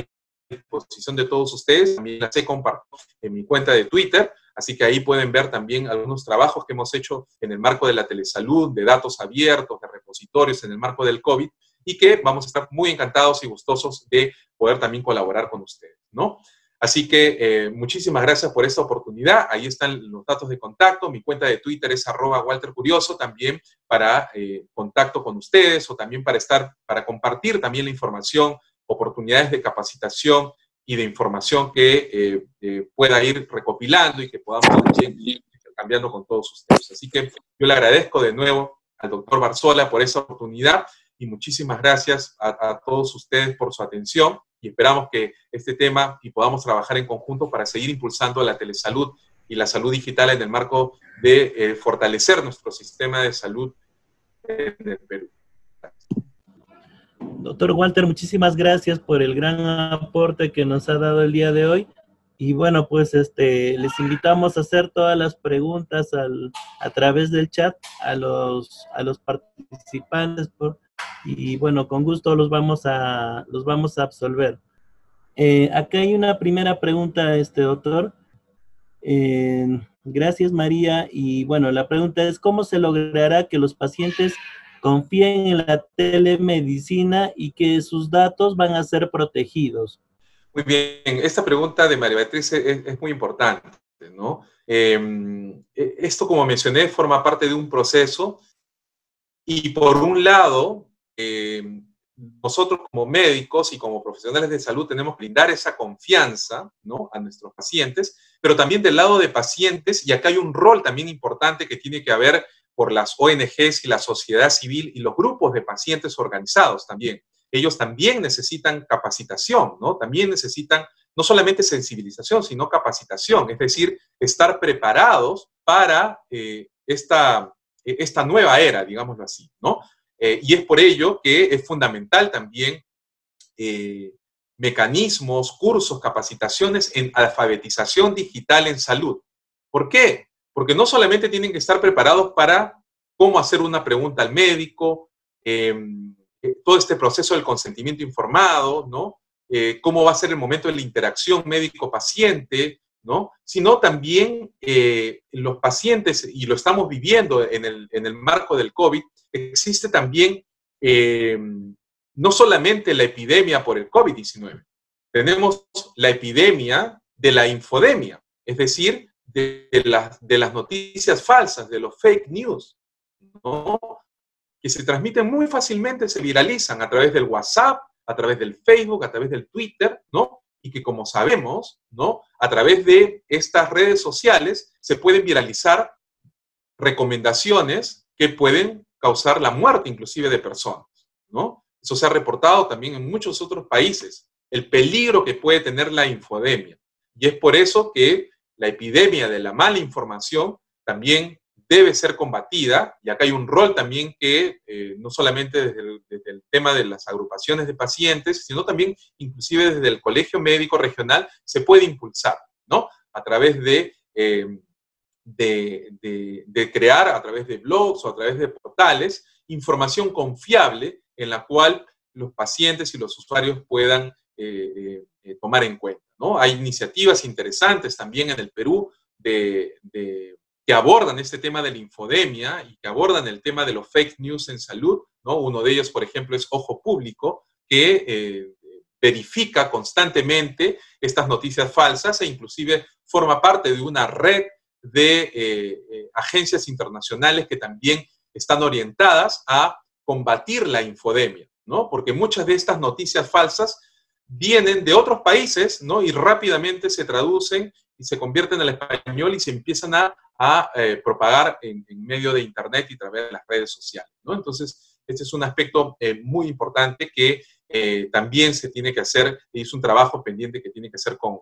disposición de todos ustedes, también las he compartido en mi cuenta de Twitter, así que ahí pueden ver también algunos trabajos que hemos hecho en el marco de la telesalud, de datos abiertos, de repositorios en el marco del COVID, y que vamos a estar muy encantados y gustosos de poder también colaborar con ustedes, ¿no? Así que muchísimas gracias por esta oportunidad. Ahí están los datos de contacto. Mi cuenta de Twitter es @WalterCurioso, también para contacto con ustedes o también para compartir también la información, oportunidades de capacitación y de información que pueda ir recopilando y que podamos también ir cambiando con todos ustedes. Así que yo le agradezco de nuevo al doctor Barzola por esa oportunidad y muchísimas gracias a todos ustedes por su atención. Y esperamos que este tema y podamos trabajar en conjunto para seguir impulsando la telesalud y la salud digital en el marco de fortalecer nuestro sistema de salud en el Perú. Doctor Walter, muchísimas gracias por el gran aporte que nos ha dado el día de hoy. Y bueno, pues les invitamos a hacer todas las preguntas a través del chat a los participantes y bueno, con gusto los vamos a absolver. Acá hay una primera pregunta, doctor. Gracias, María. Y bueno, la pregunta es, ¿cómo se logrará que los pacientes confíen en la telemedicina y que sus datos van a ser protegidos? Muy bien. Esta pregunta de María Beatriz es muy importante, ¿no? Esto, como mencioné, forma parte de un proceso y por un lado... nosotros como médicos y como profesionales de salud tenemos que brindar esa confianza, ¿no?, a nuestros pacientes, pero también del lado de pacientes, y acá hay un rol también importante que tiene que haber por las ONGs y la sociedad civil y los grupos de pacientes organizados también. Ellos también necesitan capacitación, ¿no? También necesitan no solamente sensibilización, sino capacitación, es decir, estar preparados para esta nueva era, digámoslo así, ¿no? Y es por ello que es fundamental también mecanismos, cursos, capacitaciones en alfabetización digital en salud. ¿Por qué? Porque no solamente tienen que estar preparados para cómo hacer una pregunta al médico, todo este proceso del consentimiento informado, ¿no? Cómo va a ser el momento de la interacción médico-paciente, ¿no? Sino también los pacientes, y lo estamos viviendo en el marco del COVID, existe también no solamente la epidemia por el COVID-19, tenemos la epidemia de la infodemia, es decir, de las noticias falsas, de los fake news, ¿no?, que se transmiten muy fácilmente, se viralizan a través del WhatsApp, a través del Facebook, a través del Twitter, ¿no? Y que, como sabemos, ¿no?, a través de estas redes sociales se pueden viralizar recomendaciones que pueden causar la muerte inclusive de personas, ¿no? Eso se ha reportado también en muchos otros países, el peligro que puede tener la infodemia. Y es por eso que la epidemia de la mala información también debe ser combatida, y acá hay un rol también que no solamente desde el tema de las agrupaciones de pacientes, sino también inclusive desde el Colegio Médico Regional se puede impulsar, ¿no?, a través de crear, a través de blogs o a través de portales, información confiable en la cual los pacientes y los usuarios puedan tomar en cuenta, ¿no? Hay iniciativas interesantes también en el Perú que abordan este tema de la infodemia y que abordan el tema de los fake news en salud, ¿no? Uno de ellos, por ejemplo, es Ojo Público, que verifica constantemente estas noticias falsas e inclusive forma parte de una red de agencias internacionales que también están orientadas a combatir la infodemia, ¿no? Porque muchas de estas noticias falsas vienen de otros países, ¿no?, y rápidamente se traducen y se convierten al español y se empiezan a propagar en medio de Internet y a través de las redes sociales, ¿no? Entonces, este es un aspecto muy importante que también se tiene que hacer, y es un trabajo pendiente que tiene que hacer con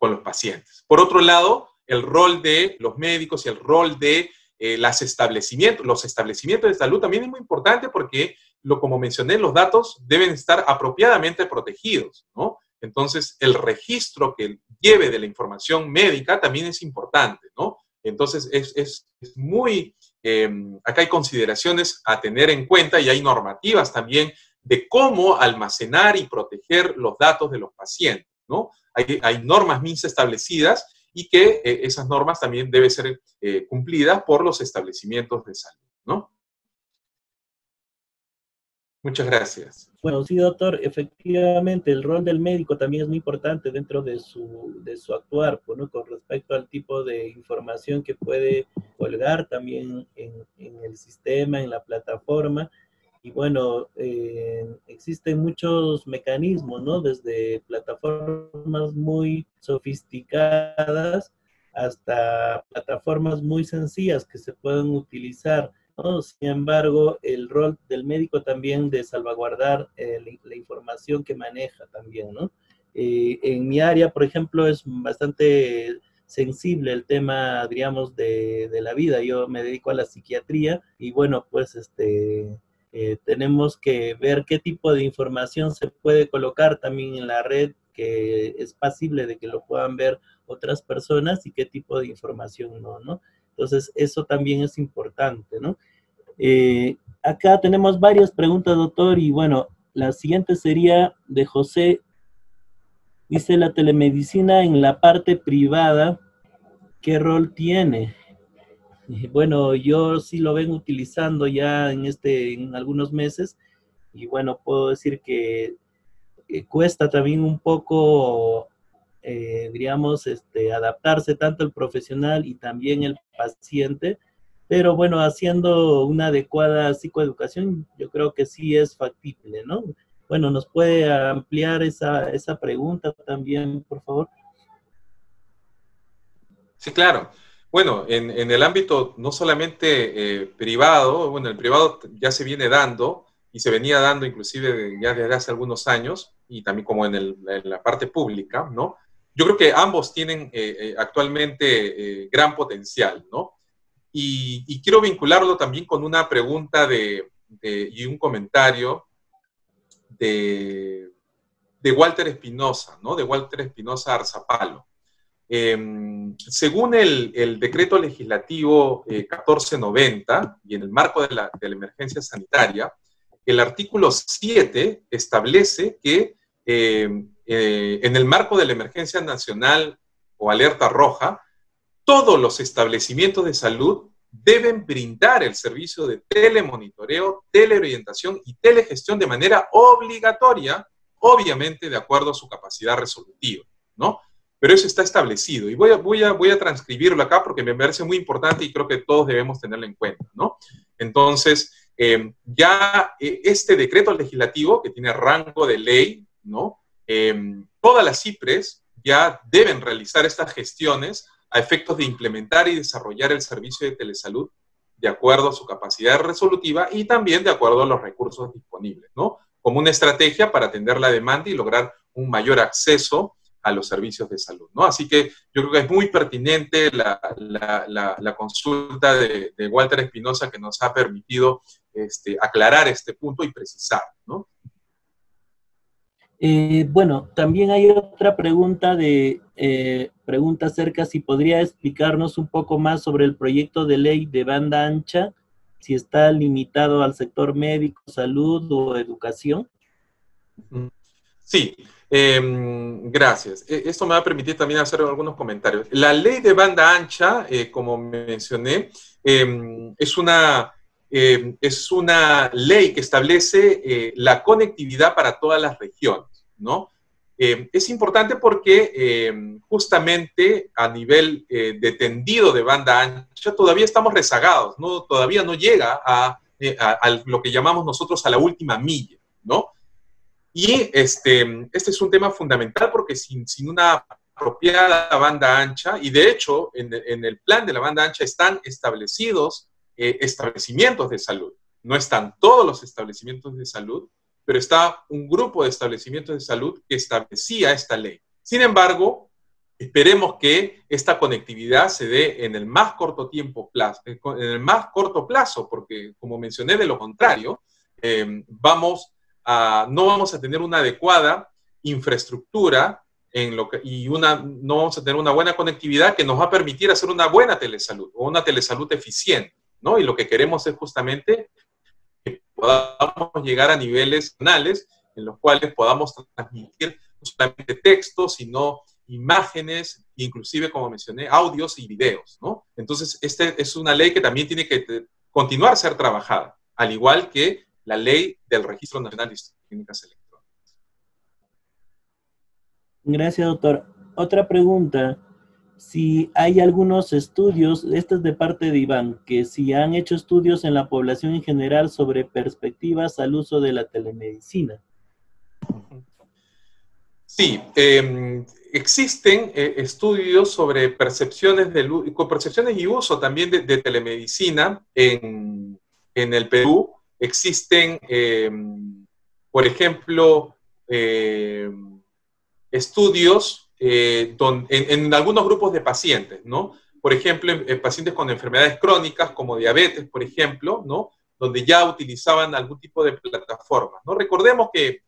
los pacientes. Por otro lado, el rol de los médicos y el rol de los establecimientos de salud también es muy importante porque, como mencioné, los datos deben estar apropiadamente protegidos, ¿no? Entonces, el registro que lleve de la información médica también es importante, ¿no? Entonces, es muy... acá hay consideraciones a tener en cuenta y hay normativas también de cómo almacenar y proteger los datos de los pacientes, ¿no? Hay normas MINSA establecidas y que esas normas también deben ser cumplidas por los establecimientos de salud, ¿no? Muchas gracias. Bueno, sí, doctor, efectivamente el rol del médico también es muy importante dentro de su actuar, ¿no? Con respecto al tipo de información que puede colgar también en el sistema, en la plataforma. Y bueno, existen muchos mecanismos, ¿no? Desde plataformas muy sofisticadas hasta plataformas muy sencillas que se pueden utilizar, ¿no? Sin embargo, el rol del médico también de salvaguardar la información que maneja también, ¿no? En mi área, por ejemplo, es bastante sensible el tema, digamos, de la vida. Yo me dedico a la psiquiatría y bueno, pues tenemos que ver qué tipo de información se puede colocar también en la red que es pasible de que lo puedan ver otras personas y qué tipo de información no, ¿no? Entonces, eso también es importante, ¿no? Acá tenemos varias preguntas, doctor, y bueno, la siguiente sería de José. Dice, la telemedicina en la parte privada, ¿qué rol tiene? Y bueno, yo sí lo ven utilizando ya en algunos meses, y bueno, puedo decir que cuesta también un poco... digamos, adaptarse tanto el profesional y también el paciente, pero bueno, haciendo una adecuada psicoeducación, yo creo que sí es factible, ¿no? Bueno, ¿nos puede ampliar esa pregunta también, por favor? Sí, claro. Bueno, en el ámbito no solamente privado, bueno, el privado ya se viene dando y se venía dando inclusive ya desde hace algunos años, y también como en la parte pública, ¿no? Yo creo que ambos tienen actualmente gran potencial, ¿no? Y quiero vincularlo también con una pregunta y un comentario de Walter Espinosa, ¿no? De Walter Espinosa Arzapalo. Según el Decreto Legislativo 1490, y en el marco de la emergencia sanitaria, el artículo 7 establece que en el marco de la emergencia nacional o alerta roja, todos los establecimientos de salud deben brindar el servicio de telemonitoreo, teleorientación y telegestión de manera obligatoria, obviamente de acuerdo a su capacidad resolutiva, ¿no? Pero eso está establecido. Y voy a transcribirlo acá porque me parece muy importante y creo que todos debemos tenerlo en cuenta, ¿no? Entonces, este decreto legislativo, que tiene rango de ley, ¿no? Todas las ISAPREs ya deben realizar estas gestiones a efectos de implementar y desarrollar el servicio de telesalud de acuerdo a su capacidad resolutiva y también de acuerdo a los recursos disponibles, ¿no? Como una estrategia para atender la demanda y lograr un mayor acceso a los servicios de salud, ¿no? Así que yo creo que es muy pertinente la consulta de Walter Espinosa, que nos ha permitido aclarar este punto y precisar, ¿no? Bueno, también hay otra pregunta pregunta acerca si podría explicarnos un poco más sobre el proyecto de ley de banda ancha, si está limitado al sector médico, salud o educación. Sí, gracias. Esto me va a permitir también hacer algunos comentarios. La ley de banda ancha, como mencioné, es una ley que establece la conectividad para todas las regiones, ¿no? Es importante porque justamente a nivel de tendido de banda ancha todavía estamos rezagados, ¿no? Todavía no llega a lo que llamamos nosotros a la última milla, ¿no? Y este es un tema fundamental porque sin una apropiada banda ancha, y de hecho en el plan de la banda ancha están establecidos establecimientos de salud. No están todos los establecimientos de salud, pero está un grupo de establecimientos de salud que establecía esta ley. Sin embargo, esperemos que esta conectividad se dé en el más corto plazo, porque como mencioné, de lo contrario, no vamos a tener una adecuada infraestructura no vamos a tener una buena conectividad que nos va a permitir hacer una buena telesalud o una telesalud eficiente, ¿no? Y lo que queremos es justamente que podamos llegar a niveles nacionales en los cuales podamos transmitir no solamente textos, sino imágenes, inclusive, como mencioné, audios y videos, ¿no? Entonces, esta es una ley que también tiene que continuar a ser trabajada, al igual que la Ley del Registro Nacional de Historias Clínicas Electrónicas. Gracias, doctor. Otra pregunta. Si hay algunos estudios, este es de parte de Iván, que si han hecho estudios en la población en general sobre perspectivas al uso de la telemedicina. Sí, existen estudios sobre percepciones y uso también de telemedicina en el Perú. Existen, por ejemplo, estudios en algunos grupos de pacientes, ¿no? Por ejemplo, en pacientes con enfermedades crónicas como diabetes, por ejemplo, ¿no? Donde ya utilizaban algún tipo de plataformas, ¿no? Recordemos que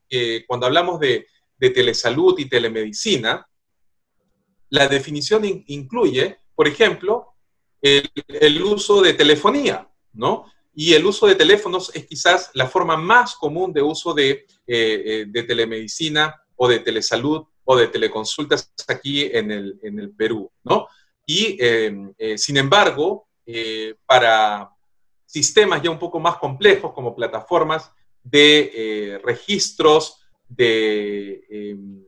cuando hablamos de telesalud y telemedicina, la definición incluye, por ejemplo, el uso de telefonía, ¿no? Y el uso de teléfonos es quizás la forma más común de uso de telemedicina o de telesalud o de teleconsultas aquí en el Perú, ¿no? Y, sin embargo, para sistemas ya un poco más complejos, como plataformas de registros de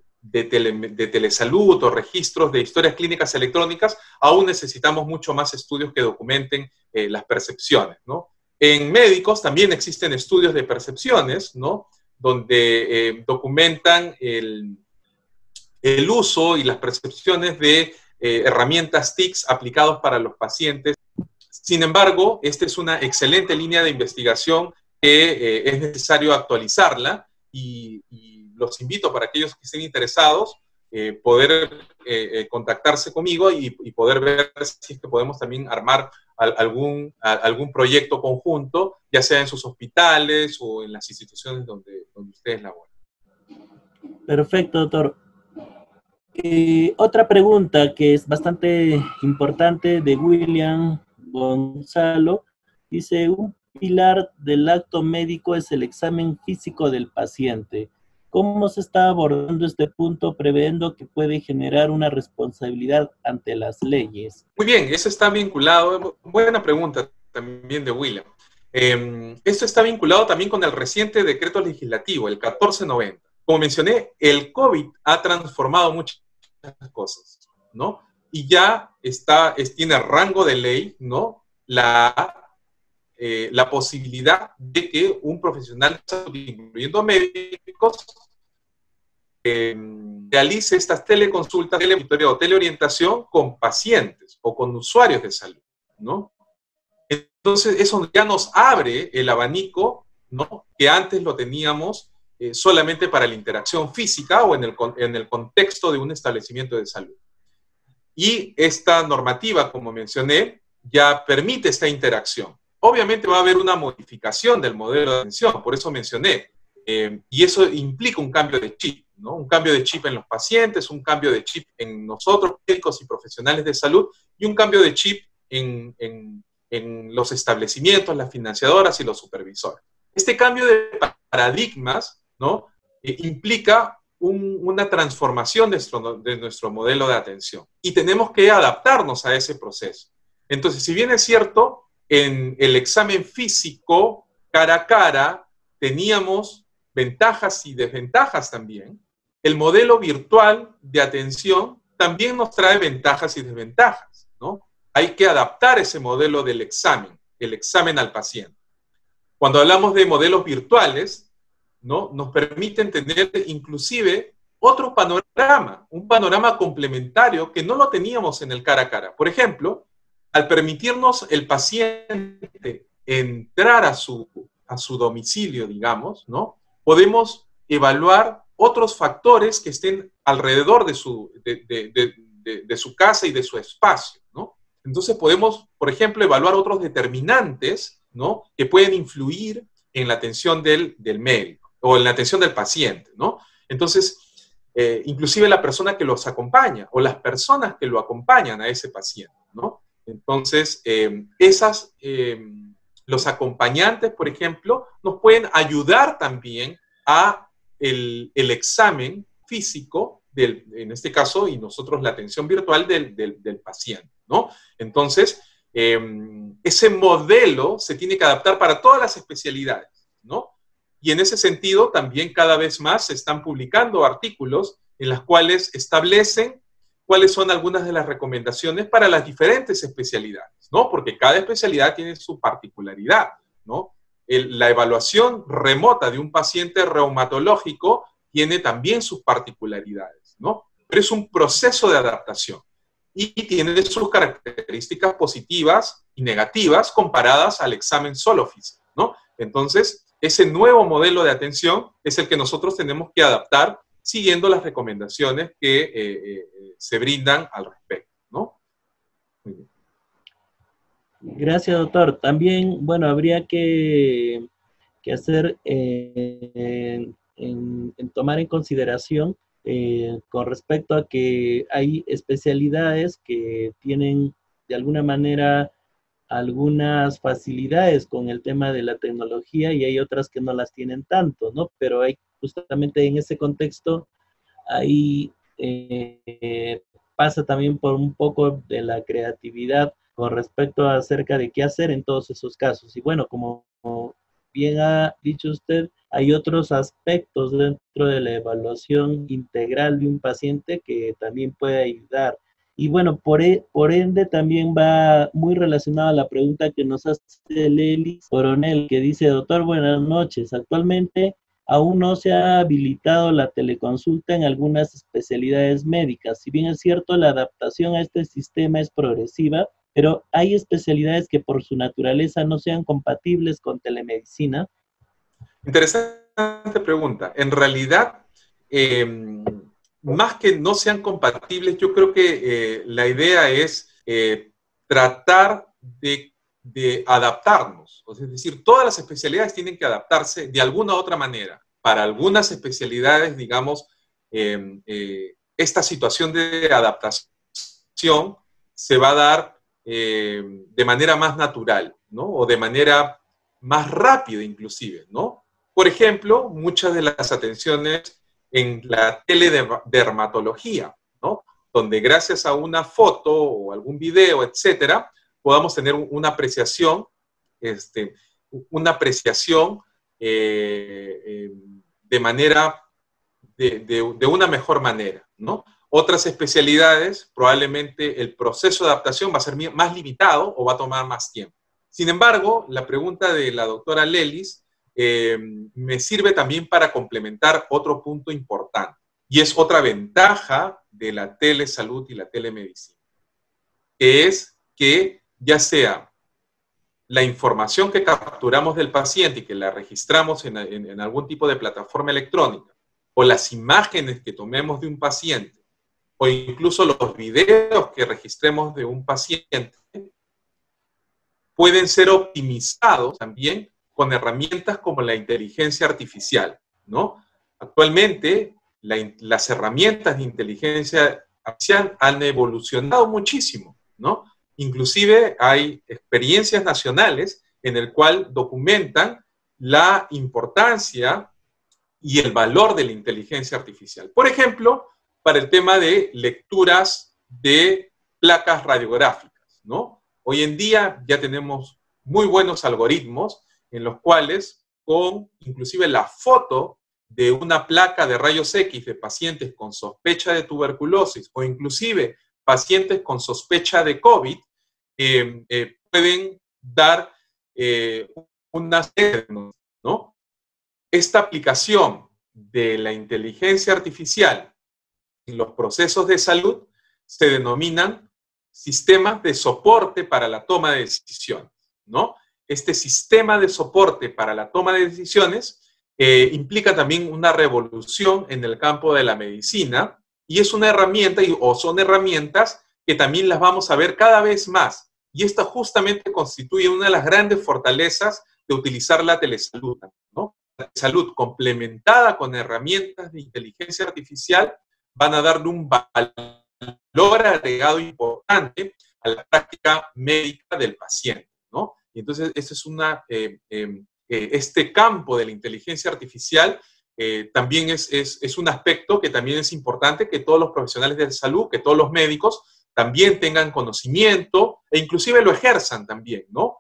telesalud o registros de historias clínicas electrónicas, aún necesitamos mucho más estudios que documenten las percepciones, ¿no? En médicos también existen estudios de percepciones, ¿no? Donde documentan el uso y las percepciones de herramientas TICs aplicados para los pacientes. Sin embargo, esta es una excelente línea de investigación que es necesario actualizarla y los invito para aquellos que estén interesados poder contactarse conmigo y poder ver si es que podemos también armar algún proyecto conjunto, ya sea en sus hospitales o en las instituciones donde ustedes laboran. Perfecto, doctor. Otra pregunta que es bastante importante de William Gonzalo. Dice, un pilar del acto médico es el examen físico del paciente. ¿Cómo se está abordando este punto, previendo que puede generar una responsabilidad ante las leyes? Muy bien, eso está vinculado, buena pregunta también de William. Esto está vinculado también con el reciente decreto legislativo, el 1490. Como mencioné, el COVID ha transformado muchas cosas, ¿no? Y ya tiene rango de ley, ¿no? La posibilidad de que un profesional, incluyendo médicos, realice estas teleconsultas, telemonitoreo o teleorientación con pacientes o con usuarios de salud, ¿no? Entonces, eso ya nos abre el abanico, ¿no? Que antes lo teníamos solamente para la interacción física o en el contexto de un establecimiento de salud. Y esta normativa, como mencioné, ya permite esta interacción. Obviamente va a haber una modificación del modelo de atención, por eso mencioné, y eso implica un cambio de chip, ¿no? Un cambio de chip en los pacientes, un cambio de chip en nosotros, médicos y profesionales de salud, y un cambio de chip en los establecimientos, las financiadoras y los supervisores. Este cambio de paradigmas, ¿no? Implica una transformación de nuestro modelo de atención, y tenemos que adaptarnos a ese proceso. Entonces, si bien es cierto, en el examen físico, cara a cara, teníamos ventajas y desventajas también. El modelo virtual de atención también nos trae ventajas y desventajas, ¿no? Hay que adaptar ese modelo del examen, el examen al paciente. Cuando hablamos de modelos virtuales, ¿no? Nos permiten tener inclusive otro panorama, un panorama complementario que no lo teníamos en el cara a cara. Por ejemplo, al permitirnos el paciente entrar a su domicilio, digamos, ¿no? Podemos evaluar otros factores que estén alrededor de su casa y de su espacio, ¿no? Entonces podemos, por ejemplo, evaluar otros determinantes, ¿no? Que pueden influir en la atención del médico o en la atención del paciente, ¿no? Entonces, inclusive la persona que los acompaña o las personas que lo acompañan a ese paciente, ¿no? Entonces, los acompañantes, por ejemplo, nos pueden ayudar también a el examen físico, en este caso, y nosotros la atención virtual del paciente, ¿no? Entonces, ese modelo se tiene que adaptar para todas las especialidades, ¿no? Y en ese sentido, también cada vez más se están publicando artículos en los cuales establecen cuáles son algunas de las recomendaciones para las diferentes especialidades, ¿no? Porque cada especialidad tiene su particularidad, ¿no? La evaluación remota de un paciente reumatológico tiene también sus particularidades, ¿no? Pero es un proceso de adaptación y tiene sus características positivas y negativas comparadas al examen solo físico, ¿no? Entonces, ese nuevo modelo de atención es el que nosotros tenemos que adaptar siguiendo las recomendaciones que se brindan al respecto, ¿no? Muy bien. Gracias, doctor. También, bueno, habría que hacer, tomar en consideración con respecto a que hay especialidades que tienen, de alguna manera, algunas facilidades con el tema de la tecnología y hay otras que no las tienen tanto, ¿no? Pero hay, justamente en ese contexto, ahí pasa también por un poco de la creatividad con respecto a acerca de qué hacer en todos esos casos. Y bueno, como bien ha dicho usted, hay otros aspectos dentro de la evaluación integral de un paciente que también puede ayudar. Y bueno, por ende también va muy relacionada a la pregunta que nos hace Lely Coronel, que dice: doctor, buenas noches. Actualmente aún no se ha habilitado la teleconsulta en algunas especialidades médicas. Si bien es cierto, la adaptación a este sistema es progresiva, pero hay especialidades que por su naturaleza no sean compatibles con telemedicina. Interesante pregunta. En realidad, más que no sean compatibles, yo creo que la idea es tratar de adaptarnos. Es decir, todas las especialidades tienen que adaptarse de alguna u otra manera. Para algunas especialidades, digamos, esta situación de adaptación se va a dar de manera más natural, ¿no? O de manera más rápida inclusive, ¿no? Por ejemplo, muchas de las atenciones en la teledermatología, ¿no? Donde gracias a una foto o algún video, etcétera, podamos tener una apreciación de una mejor manera, ¿no? Otras especialidades, probablemente el proceso de adaptación va a ser más limitado o va a tomar más tiempo. Sin embargo, la pregunta de la doctora Lelis me sirve también para complementar otro punto importante, y es otra ventaja de la telesalud y la telemedicina, que es que ya sea la información que capturamos del paciente y que la registramos en algún tipo de plataforma electrónica, o las imágenes que tomemos de un paciente, o incluso los videos que registremos de un paciente, pueden ser optimizados también con herramientas como la inteligencia artificial, ¿no? Actualmente, las herramientas de inteligencia artificial han evolucionado muchísimo, ¿no? Inclusive hay experiencias nacionales en el cual documentan la importancia y el valor de la inteligencia artificial. Por ejemplo, para el tema de lecturas de placas radiográficas, ¿no? Hoy en día ya tenemos muy buenos algoritmos en los cuales, con inclusive la foto de una placa de rayos X de pacientes con sospecha de tuberculosis o inclusive pacientes con sospecha de COVID, pueden dar una diagnóstico, ¿no? Esta aplicación de la inteligencia artificial en los procesos de salud se denominan sistemas de soporte para la toma de decisiones, ¿no? Este sistema de soporte para la toma de decisiones implica también una revolución en el campo de la medicina y es una herramienta o son herramientas que también las vamos a ver cada vez más. Y esta justamente constituye una de las grandes fortalezas de utilizar la telesalud, ¿no? La telesalud complementada con herramientas de inteligencia artificial van a darle un valor agregado importante a la práctica médica del paciente, ¿no? Entonces, este campo de la inteligencia artificial también es un aspecto que también es importante que todos los profesionales de salud, que todos los médicos también tengan conocimiento e inclusive lo ejerzan también, ¿no?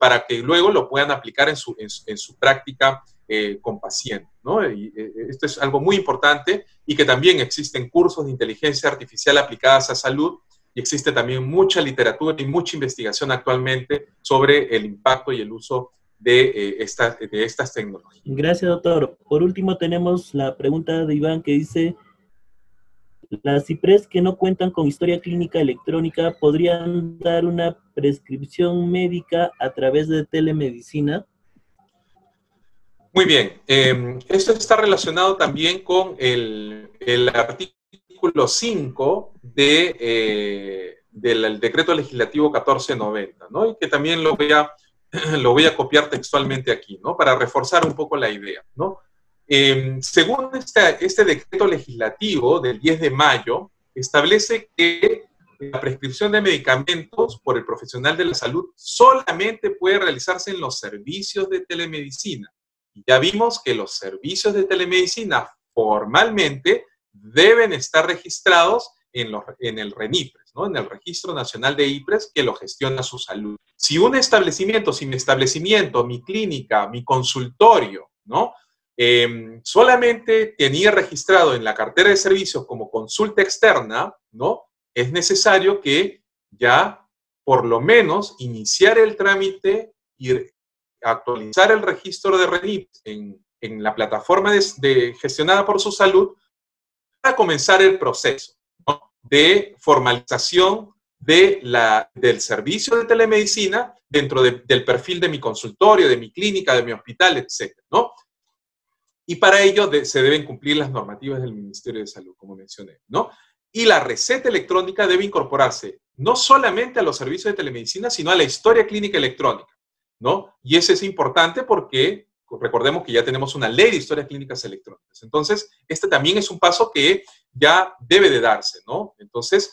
Para que luego lo puedan aplicar en su práctica con pacientes, ¿no? Esto es algo muy importante, y que también existen cursos de inteligencia artificial aplicadas a salud, y existe también mucha literatura y mucha investigación actualmente sobre el impacto y el uso de estas tecnologías. Gracias, doctor. Por último, tenemos la pregunta de Iván que dice: ¿las ISAPREs que no cuentan con historia clínica electrónica podrían dar una prescripción médica a través de telemedicina? Muy bien. Esto está relacionado también con el artículo 5 del Decreto Legislativo 1490, ¿no? Y que también lo voy a copiar textualmente aquí, ¿no? Para reforzar un poco la idea, ¿no? Según este decreto legislativo del 10 de mayo, establece que la prescripción de medicamentos por el profesional de la salud solamente puede realizarse en los servicios de telemedicina. Ya vimos que los servicios de telemedicina formalmente deben estar registrados en el RENIPRES, ¿no? En el Registro Nacional de IPRES, que lo gestiona su salud. Si un establecimiento, si mi establecimiento, mi clínica, mi consultorio, ¿no? Solamente tenía registrado en la cartera de servicios como consulta externa, ¿no? Es necesario que ya, por lo menos, iniciar el trámite y actualizar el registro de RENIPRES en la plataforma gestionada por su salud para comenzar el proceso, ¿no? De formalización del servicio de telemedicina dentro del perfil de mi consultorio, de mi clínica, de mi hospital, etc., ¿no? Y para ello se deben cumplir las normativas del Ministerio de Salud, como mencioné, ¿no? Y la receta electrónica debe incorporarse no solamente a los servicios de telemedicina, sino a la historia clínica electrónica, ¿no? Y eso es importante porque recordemos que ya tenemos una ley de historias clínicas electrónicas. Entonces, este también es un paso que ya debe de darse, ¿no? Entonces,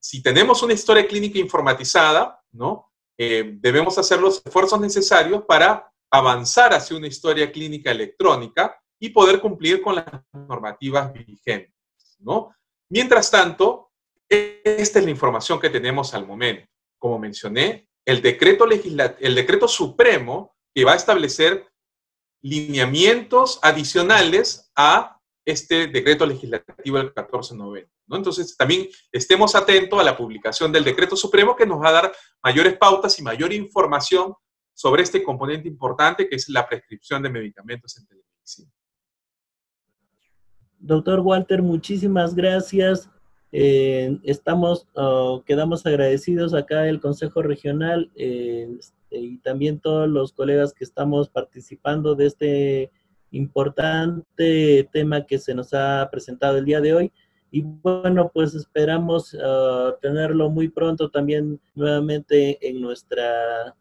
si tenemos una historia clínica informatizada, ¿no? Debemos hacer los esfuerzos necesarios para avanzar hacia una historia clínica electrónica y poder cumplir con las normativas vigentes, ¿no? Mientras tanto, esta es la información que tenemos al momento. Como mencioné, el decreto supremo que va a establecer lineamientos adicionales a este decreto legislativo del 1490, ¿no? Entonces, también estemos atentos a la publicación del decreto supremo, que nos va a dar mayores pautas y mayor información sobre este componente importante que es la prescripción de medicamentos en telemedicina. Doctor Walter, muchísimas gracias. Quedamos agradecidos acá del Consejo Regional y también todos los colegas que estamos participando de este importante tema que se nos ha presentado el día de hoy. Y bueno, pues esperamos tenerlo muy pronto también nuevamente en nuestras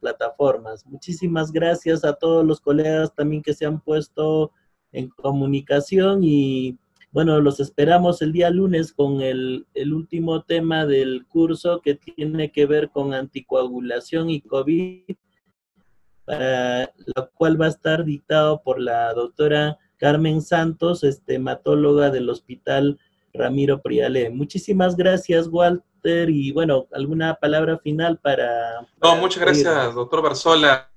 plataformas. Muchísimas gracias a todos los colegas también que se han puesto en comunicación y bueno, los esperamos el día lunes con el último tema del curso que tiene que ver con anticoagulación y COVID, para la cual va a estar dictado por la doctora Carmen Santos, hematóloga del Hospital Ramiro Prialé. Muchísimas gracias, Walter. Y bueno, ¿alguna palabra final para muchas gracias, doctor Barzola,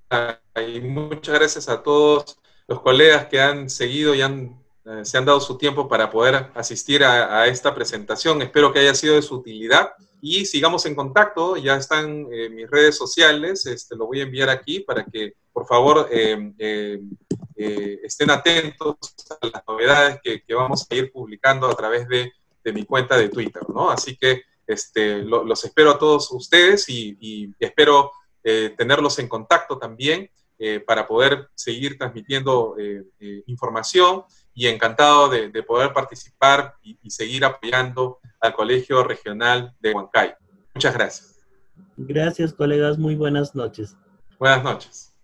y muchas gracias a todos los colegas que han seguido y se han dado su tiempo para poder asistir a esta presentación. Espero que haya sido de su utilidad y sigamos en contacto. Ya están mis redes sociales, lo voy a enviar aquí para que, por favor, estén atentos a las novedades que vamos a ir publicando a través de mi cuenta de Twitter, ¿no? Así que los espero a todos ustedes y espero tenerlos en contacto también para poder seguir transmitiendo información, y encantado de poder participar y seguir apoyando al Colegio Regional de Huancay. Muchas gracias. Gracias, colegas. Muy buenas noches. Buenas noches.